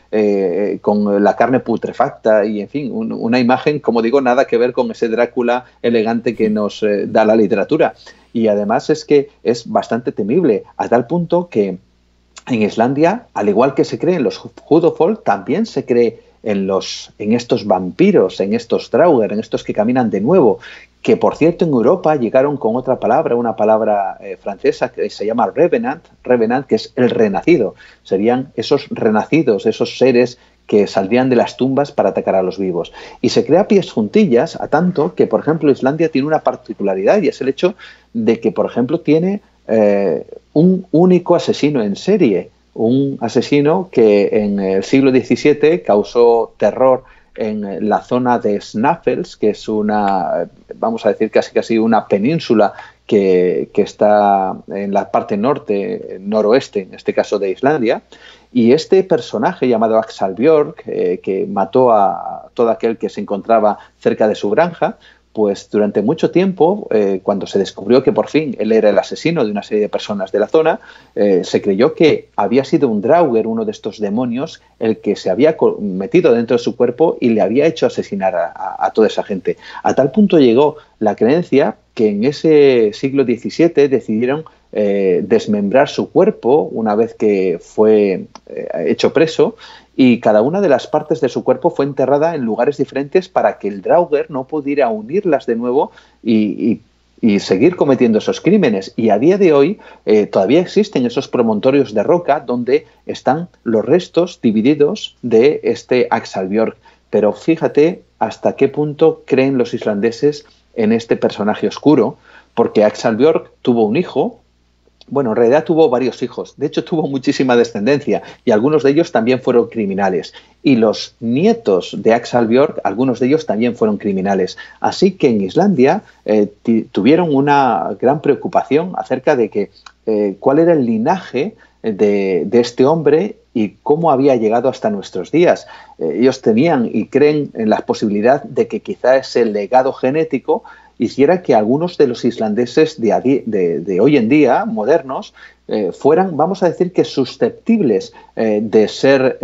con la carne putrefacta y, en fin, una imagen, como digo, nada que ver con ese Drácula elegante que nos da la literatura. Y además es que es bastante temible, a tal punto que en Islandia, al igual que se cree en los Huldufólk, también se cree en estos vampiros, en estos Draugr, en estos que caminan de nuevo, que por cierto en Europa llegaron con otra palabra, una palabra francesa que se llama Revenant, que es el renacido. Serían esos renacidos, esos seres que saldrían de las tumbas para atacar a los vivos. Y se crea pies juntillas, a tanto que, por ejemplo, Islandia tiene una particularidad, y es el hecho de que, por ejemplo, tiene un único asesino en serie. Un asesino que en el siglo XVII causó terror en la zona de Snæfells, que es una, vamos a decir, casi una península que está en la parte norte, noroeste, en este caso de Islandia. Y este personaje llamado Axel Björk, que mató a todo aquel que se encontraba cerca de su granja, pues durante mucho tiempo, cuando se descubrió que por fin él era el asesino de una serie de personas de la zona, se creyó que había sido un Draugr, uno de estos demonios, el que se había metido dentro de su cuerpo y le había hecho asesinar a toda esa gente. A tal punto llegó la creencia que en ese siglo XVII decidieron desmembrar su cuerpo una vez que fue hecho preso, y cada una de las partes de su cuerpo fue enterrada en lugares diferentes para que el Draugr no pudiera unirlas de nuevo y seguir cometiendo esos crímenes. Y a día de hoy todavía existen esos promontorios de roca donde están los restos divididos de este Axel Björk. Pero fíjate hasta qué punto creen los islandeses en este personaje oscuro, porque Axel Björk tuvo un hijo. Bueno, en realidad tuvo varios hijos, de hecho tuvo muchísima descendencia, y algunos de ellos también fueron criminales. Y los nietos de Axel Björk, algunos de ellos también fueron criminales. Así que en Islandia tuvieron una gran preocupación acerca de que cuál era el linaje de este hombre y cómo había llegado hasta nuestros días. Ellos tenían y creen en la posibilidad de que quizá ese legado genético hiciera que algunos de los islandeses de hoy en día, modernos, fueran, vamos a decir, que susceptibles de ser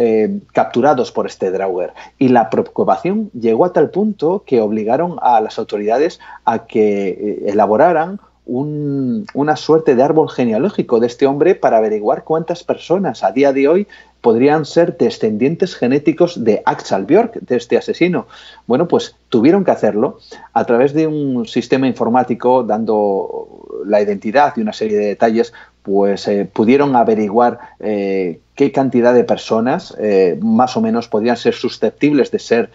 capturados por este Draugr. Y la preocupación llegó a tal punto que obligaron a las autoridades a que elaboraran una suerte de árbol genealógico de este hombre para averiguar cuántas personas a día de hoy podrían ser descendientes genéticos de Axel Björk, de este asesino. Bueno, pues tuvieron que hacerlo a través de un sistema informático, dando la identidad y una serie de detalles, pues pudieron averiguar qué cantidad de personas más o menos podrían ser susceptibles de ser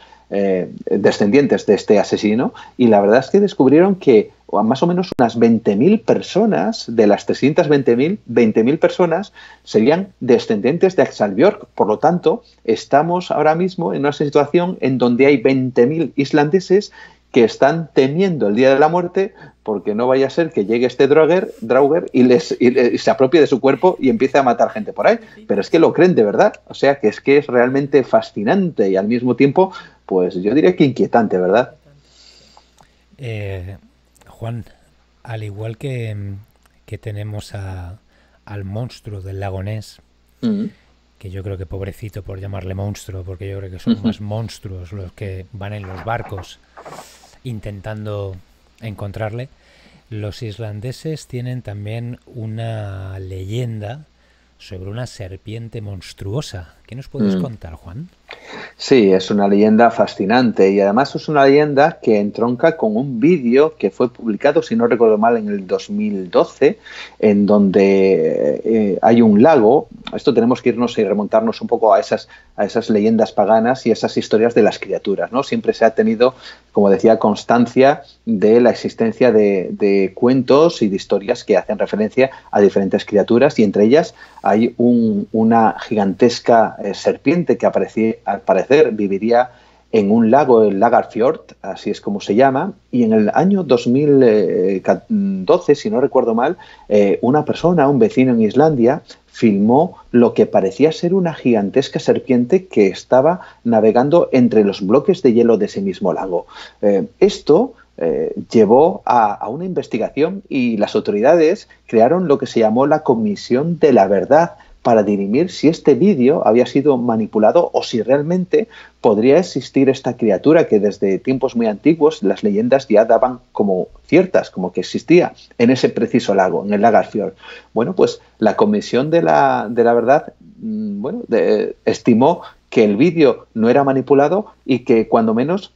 descendientes de este asesino, y la verdad es que descubrieron que más o menos unas 20.000 personas, de las 320.000, 20.000 personas serían descendientes de Axel Björk. Por lo tanto, estamos ahora mismo en una situación en donde hay 20.000 islandeses que están temiendo el día de la muerte, porque no vaya a ser que llegue este Draugr y se apropie de su cuerpo y empiece a matar gente por ahí. Pero es que lo creen de verdad. O sea, que es realmente fascinante y al mismo tiempo, pues yo diría que inquietante, ¿verdad? Juan, al igual que tenemos al monstruo del lago Ness, que yo creo que pobrecito por llamarle monstruo, porque yo creo que son más monstruos los que van en los barcos intentando encontrarle, los islandeses tienen también una leyenda sobre una serpiente monstruosa. ¿Qué nos puedes contar, Juan? Sí, es una leyenda fascinante, y además es una leyenda que entronca con un vídeo que fue publicado, si no recuerdo mal, en el 2012, en donde hay un lago. Esto tenemos que irnos y remontarnos un poco a esas leyendas paganas y esas historias de las criaturas, ¿no? Siempre se ha tenido, como decía, constancia de la existencia de cuentos y de historias que hacen referencia a diferentes criaturas, y entre ellas hay una gigantesca serpiente que al parecer viviría en un lago, el Lagarfjord, así es como se llama, y en el año 2012, si no recuerdo mal, una persona, un vecino en Islandia, filmó lo que parecía ser una gigantesca serpiente que estaba navegando entre los bloques de hielo de ese mismo lago. Esto llevó a una investigación y las autoridades crearon lo que se llamó la Comisión de la Verdad, para dirimir si este vídeo había sido manipulado o si realmente podría existir esta criatura que desde tiempos muy antiguos las leyendas ya daban como ciertas, como que existía en ese preciso lago, en el Lagarfjord. Bueno, pues la Comisión de la Verdad estimó que el vídeo no era manipulado y que cuando menos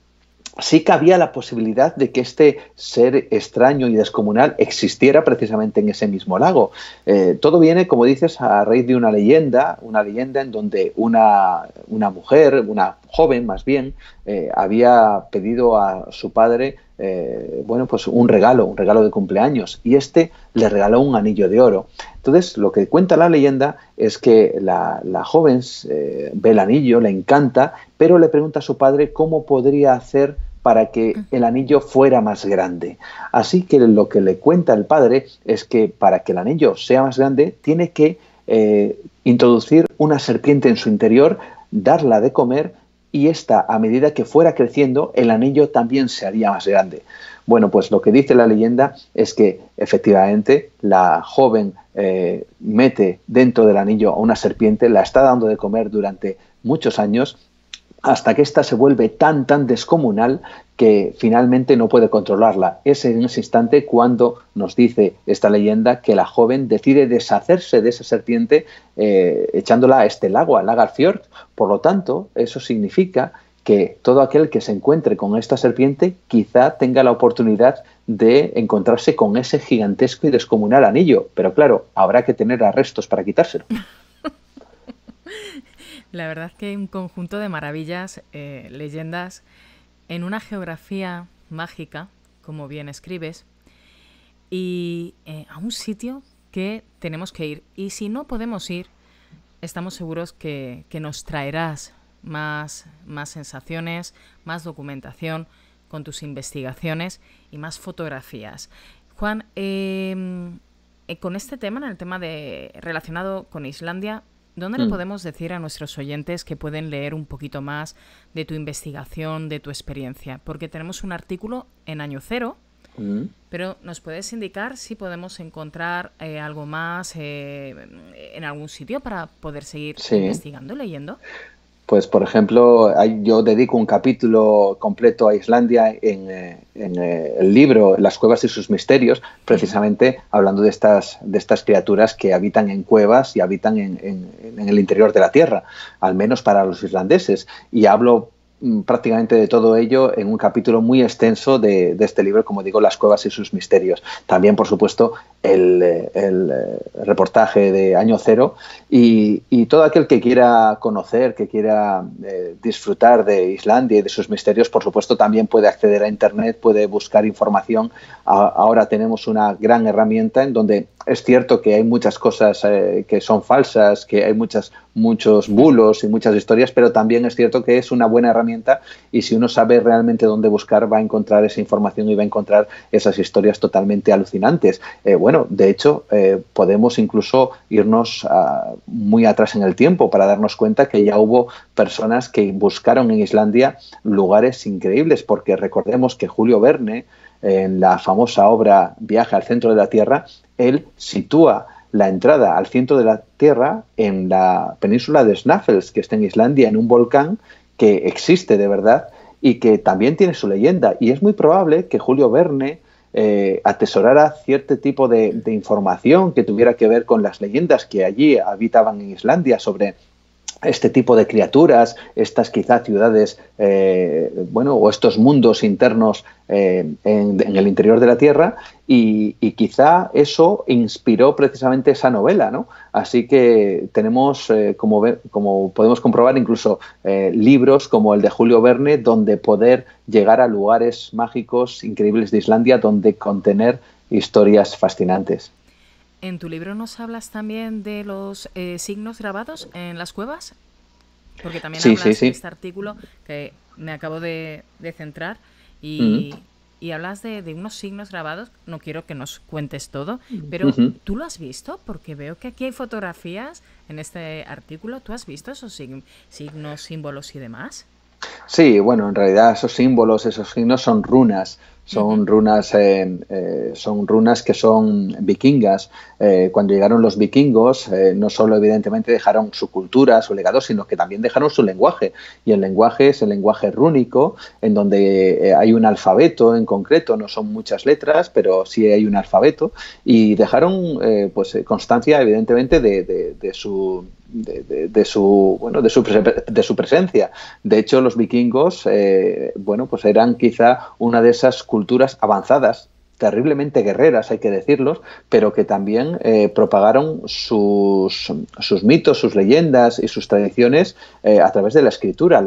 sí cabía la posibilidad de que este ser extraño y descomunal existiera precisamente en ese mismo lago. Todo viene, como dices, a raíz de una leyenda en donde una mujer, una joven más bien, había pedido a su padre pues un regalo de cumpleaños, y este le regaló un anillo de oro. Entonces, lo que cuenta la leyenda es que la joven ve el anillo, le encanta, pero le pregunta a su padre cómo podría hacer para que el anillo fuera más grande. Así que lo que le cuenta el padre es que para que el anillo sea más grande tiene que introducir una serpiente en su interior, darla de comer, y esta, a medida que fuera creciendo, el anillo también se haría más grande. Bueno, pues lo que dice la leyenda es que efectivamente la joven mete dentro del anillo a una serpiente, la está dando de comer durante muchos años, hasta que ésta se vuelve tan descomunal que finalmente no puede controlarla. Es en ese instante cuando nos dice esta leyenda que la joven decide deshacerse de esa serpiente echándola a este lago, al Lagarfjord. Por lo tanto, eso significa que todo aquel que se encuentre con esta serpiente quizá tenga la oportunidad de encontrarse con ese gigantesco y descomunal anillo. Pero claro, habrá que tener arrestos para quitárselo. La verdad es que hay un conjunto de maravillas, leyendas, en una geografía mágica, como bien escribes, y a un sitio que tenemos que ir. Y si no podemos ir, estamos seguros que nos traerás más sensaciones, más documentación con tus investigaciones y más fotografías. Juan, con este tema, el tema relacionado con Islandia, ¿dónde le podemos decir a nuestros oyentes que pueden leer un poquito más de tu investigación, de tu experiencia? Porque tenemos un artículo en Año Cero, pero ¿nos puedes indicar si podemos encontrar algo más en algún sitio para poder seguir investigando, leyendo? Pues, por ejemplo, yo dedico un capítulo completo a Islandia en el libro Las cuevas y sus misterios, precisamente hablando de estas criaturas que habitan en cuevas y habitan en el interior de la Tierra, al menos para los islandeses. Y hablo prácticamente de todo ello en un capítulo muy extenso de este libro, como digo, Las cuevas y sus misterios. También, por supuesto, el reportaje de Año Cero, y todo aquel que quiera conocer, que quiera disfrutar de Islandia y de sus misterios, por supuesto, también puede acceder a Internet, puede buscar información. Ahora tenemos una gran herramienta en donde es cierto que hay muchas cosas que son falsas, que hay muchos bulos y muchas historias, pero también es cierto que es una buena herramienta, y si uno sabe realmente dónde buscar, va a encontrar esa información y va a encontrar esas historias totalmente alucinantes. Bueno, de hecho, podemos incluso irnos muy atrás en el tiempo para darnos cuenta que ya hubo personas que buscaron en Islandia lugares increíbles, porque recordemos que Julio Verne, en la famosa obra Viaje al centro de la Tierra, él sitúa la entrada al centro de la Tierra en la península de Snæfells, que está en Islandia, en un volcán que existe de verdad y que también tiene su leyenda. Y es muy probable que Julio Verne atesorara cierto tipo de información que tuviera que ver con las leyendas que allí habitaban en Islandia sobre este tipo de criaturas, estas quizá ciudades, o estos mundos internos en el interior de la Tierra, y quizá eso inspiró precisamente esa novela, ¿no? Así que tenemos, como podemos comprobar, incluso libros como el de Julio Verne, donde poder llegar a lugares mágicos increíbles de Islandia, donde contener historias fascinantes. En tu libro nos hablas también de los signos grabados en las cuevas. Porque también hablas de este artículo que me acabo de centrar y... Mm. Y hablas de unos signos grabados, no quiero que nos cuentes todo, pero ¿tú lo has visto? Porque veo que aquí hay fotografías en este artículo. ¿Tú has visto esos signos, símbolos y demás? Sí, bueno, en realidad esos símbolos, esos signos son runas. Son runas, que son vikingas. Cuando llegaron los vikingos, no solo evidentemente dejaron su cultura, su legado, sino que también dejaron su lenguaje. Y el lenguaje es el lenguaje rúnico, en donde hay un alfabeto en concreto. No son muchas letras, pero sí hay un alfabeto. Y dejaron pues constancia, evidentemente, de su presencia. De hecho, los vikingos, bueno, pues eran quizá una de esas culturas avanzadas, terriblemente guerreras, hay que decirlos, pero que también propagaron sus mitos, sus leyendas y sus tradiciones a través de la escritura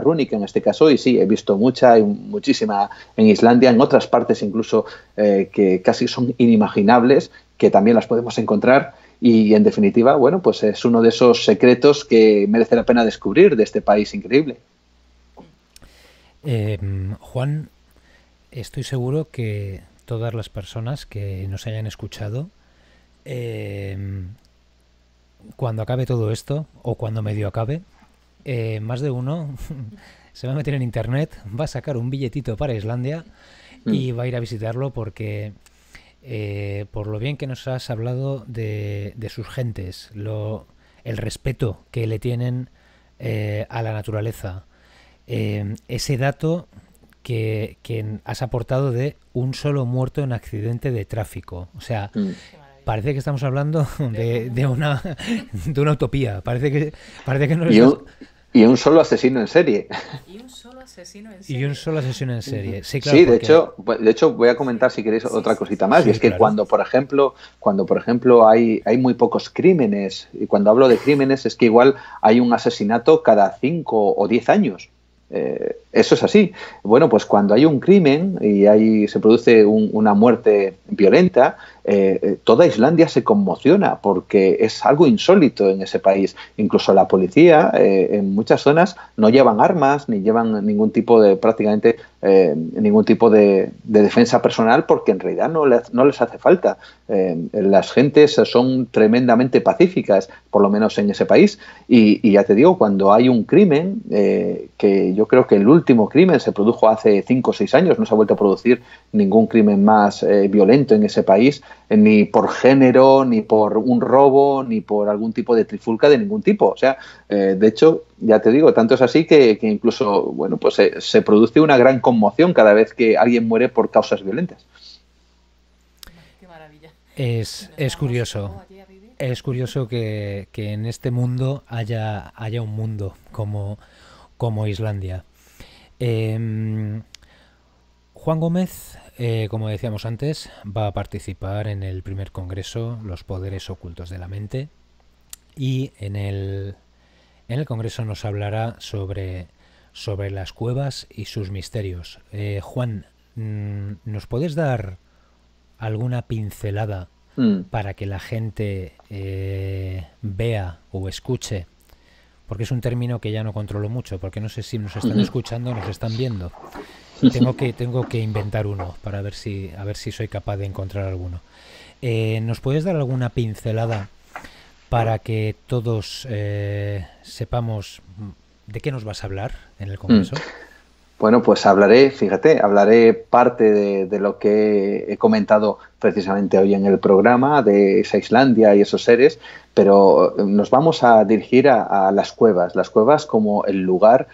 rúnica en este caso. Y sí, he visto muchísima en Islandia, en otras partes incluso que casi son inimaginables, que también las podemos encontrar. Y, en definitiva, bueno, pues es uno de esos secretos que merece la pena descubrir de este país increíble. Juan, estoy seguro que todas las personas que nos hayan escuchado, cuando acabe todo esto, o cuando medio acabe, más de uno se va a meter en internet, va a sacar un billetito para Islandia y va a ir a visitarlo porque... por lo bien que nos has hablado de sus gentes, el respeto que le tienen a la naturaleza, ese dato que has aportado de un solo muerto en accidente de tráfico, o sea, parece que estamos hablando de una utopía, parece que no lo estás... Y un solo asesino en serie. Sí, claro, sí, de hecho voy a comentar, si queréis, otra cosita más. Sí, y es que cuando, por ejemplo, hay muy pocos crímenes, y cuando hablo de crímenes es que igual hay un asesinato cada 5 o 10 años. Eso es así. Bueno, pues cuando hay un crimen y se produce una muerte violenta, toda Islandia se conmociona porque es algo insólito en ese país. Incluso la policía en muchas zonas no llevan armas ni llevan ningún tipo de defensa personal porque en realidad no les hace falta. Las gentes son tremendamente pacíficas, por lo menos en ese país, y ya te digo, cuando hay un crimen, que yo creo que el último crimen se produjo hace 5 o 6 años, no se ha vuelto a producir ningún crimen más violento en ese país, ni por género, ni por un robo, ni por algún tipo de trifulca de ningún tipo. O sea, de hecho, ya te digo, tanto es así que incluso, bueno, pues se produce una gran conmoción cada vez que alguien muere por causas violentas. Qué maravilla. Es curioso que en este mundo haya un mundo como Islandia. Juan Gómez, como decíamos antes, va a participar en el primer congreso Los Poderes Ocultos de la Mente, y en el congreso nos hablará sobre las cuevas y sus misterios. Juan, ¿nos puedes dar alguna pincelada para que la gente vea o escuche? Porque es un término que ya no controlo mucho, porque no sé si nos están escuchando o nos están viendo. Tengo que inventar uno para ver si soy capaz de encontrar alguno. ¿Nos puedes dar alguna pincelada para que todos sepamos de qué nos vas a hablar en el congreso? Bueno, pues hablaré parte de lo que he comentado precisamente hoy en el programa, de esa Islandia y esos seres, pero nos vamos a dirigir a las cuevas como el lugar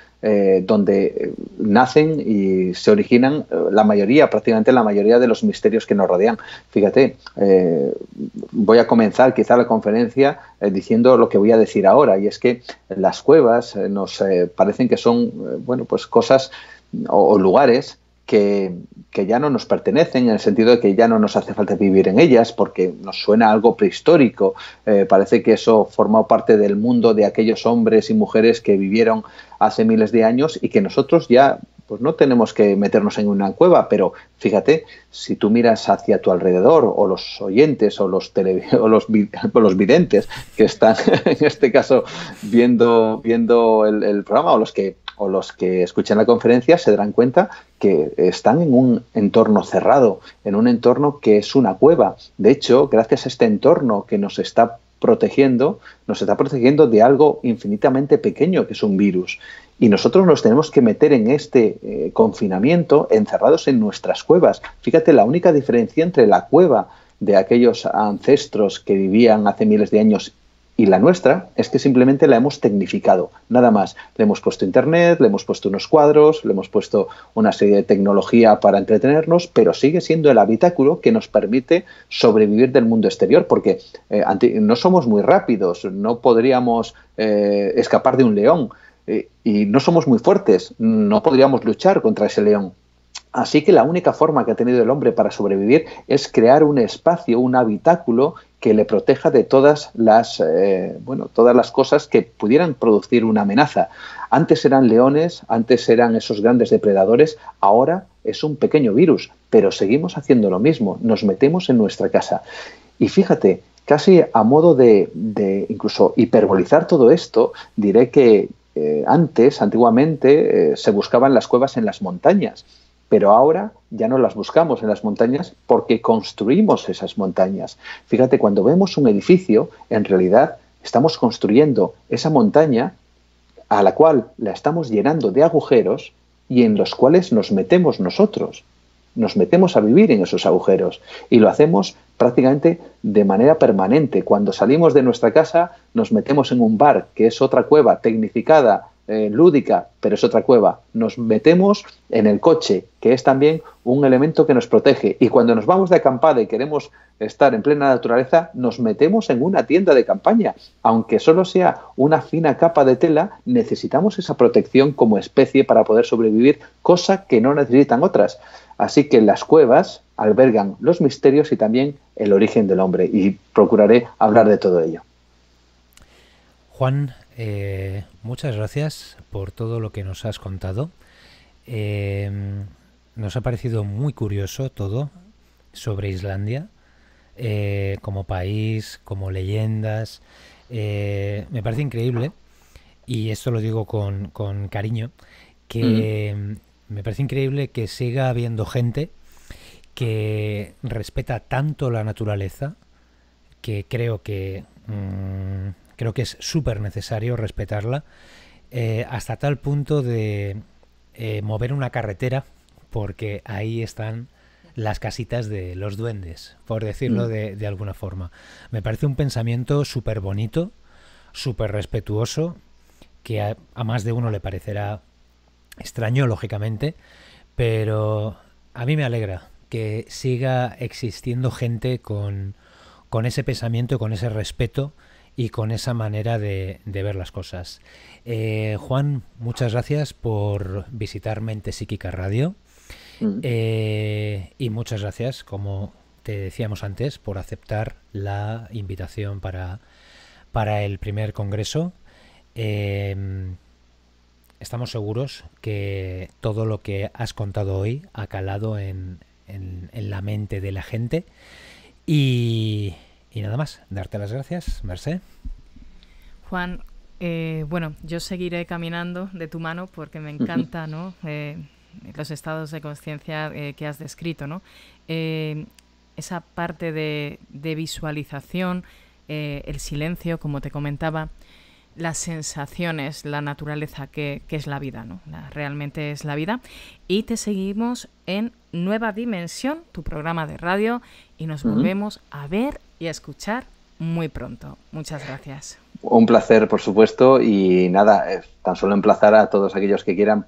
donde nacen y se originan prácticamente la mayoría de los misterios que nos rodean. Fíjate, voy a comenzar quizá la conferencia diciendo lo que voy a decir ahora, y es que las cuevas nos parecen que son bueno, pues cosas o lugares que ya no nos pertenecen, en el sentido de que ya no nos hace falta vivir en ellas porque nos suena algo prehistórico. Parece que eso formó parte del mundo de aquellos hombres y mujeres que vivieron hace miles de años y que nosotros ya pues no tenemos que meternos en una cueva, pero fíjate, si tú miras hacia tu alrededor, o los oyentes, o los videntes que están, en este caso, viendo el programa, o los que escuchan la conferencia, se darán cuenta que están en un entorno cerrado, en un entorno que es una cueva. De hecho, gracias a este entorno que nos está protegiendo de algo infinitamente pequeño, que es un virus. Y nosotros nos tenemos que meter en este confinamiento, encerrados en nuestras cuevas. Fíjate, la única diferencia entre la cueva de aquellos ancestros que vivían hace miles de años y la nuestra es que simplemente la hemos tecnificado, nada más. Le hemos puesto internet, le hemos puesto unos cuadros, le hemos puesto una serie de tecnología para entretenernos, pero sigue siendo el habitáculo que nos permite sobrevivir del mundo exterior, porque no somos muy rápidos, no podríamos escapar de un león, y no somos muy fuertes, no podríamos luchar contra ese león. Así que la única forma que ha tenido el hombre para sobrevivir es crear un espacio, un habitáculo que le proteja de todas las cosas que pudieran producir una amenaza. Antes eran leones, antes eran esos grandes depredadores, ahora es un pequeño virus, pero seguimos haciendo lo mismo, nos metemos en nuestra casa. Y fíjate, casi a modo de incluso hiperbolizar todo esto, diré que antiguamente, se buscaban las cuevas en las montañas. Pero ahora ya no las buscamos en las montañas porque construimos esas montañas. Fíjate, cuando vemos un edificio, en realidad estamos construyendo esa montaña a la cual la estamos llenando de agujeros y en los cuales nos metemos nosotros. Nos metemos a vivir en esos agujeros y lo hacemos prácticamente de manera permanente. Cuando salimos de nuestra casa nos metemos en un bar, que es otra cueva tecnificada, lúdica, pero es otra cueva. Nos metemos en el coche, que es también un elemento que nos protege. Y cuando nos vamos de acampada y queremos estar en plena naturaleza, nos metemos en una tienda de campaña. Aunque solo sea una fina capa de tela, necesitamos esa protección como especie para poder sobrevivir, cosa que no necesitan otras. Así que las cuevas albergan los misterios y también el origen del hombre. Y procuraré hablar de todo ello. Juan, muchas gracias por todo lo que nos has contado. Nos ha parecido muy curioso todo sobre Islandia, como país, como leyendas. Me parece increíble, y esto lo digo con cariño, que me parece increíble que siga habiendo gente que respeta tanto la naturaleza, que creo que... Creo que es súper necesario respetarla, hasta tal punto de mover una carretera, porque ahí están las casitas de los duendes, por decirlo de alguna forma. Me parece un pensamiento súper bonito, súper respetuoso, que a más de uno le parecerá extraño, lógicamente, pero a mí me alegra que siga existiendo gente con ese pensamiento, con ese respeto y con esa manera de ver las cosas. Juan, muchas gracias por visitar Mente Psíquica Radio. Y muchas gracias, como te decíamos antes, por aceptar la invitación para el primer congreso. Estamos seguros que todo lo que has contado hoy ha calado en la mente de la gente. Y nada más, darte las gracias, Mercé. Juan, bueno, yo seguiré caminando de tu mano porque me encanta, ¿no? Los estados de conciencia que has descrito, ¿no? Esa parte de visualización, el silencio, como te comentaba, las sensaciones, la naturaleza que es la vida, ¿no? Realmente es la vida. Y te seguimos en Nueva Dimensión, tu programa de radio, y nos volvemos a ver y a escuchar muy pronto. Muchas gracias. Un placer, por supuesto, y nada, tan solo emplazar a todos aquellos que quieran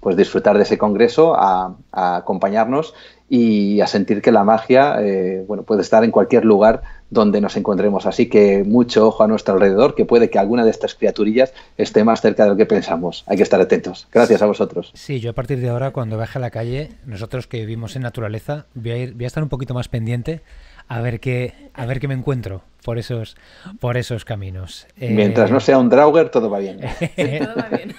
pues disfrutar de ese congreso, a acompañarnos y a sentir que la magia bueno, puede estar en cualquier lugar donde nos encontremos. Así que mucho ojo a nuestro alrededor, que puede que alguna de estas criaturillas esté más cerca de lo que pensamos. Hay que estar atentos. Gracias a vosotros. Sí, yo a partir de ahora, cuando baje a la calle, nosotros que vivimos en naturaleza, voy a estar un poquito más pendiente a ver qué me encuentro por esos caminos. Mientras no sea un Draugr, todo va bien. Todo va bien.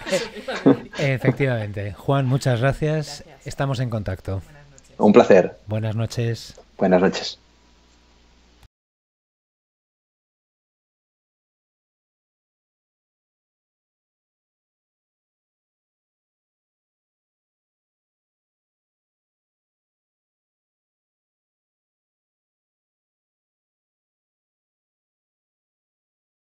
Efectivamente. Juan, muchas gracias. Estamos en contacto. Un placer. Buenas noches. Buenas noches.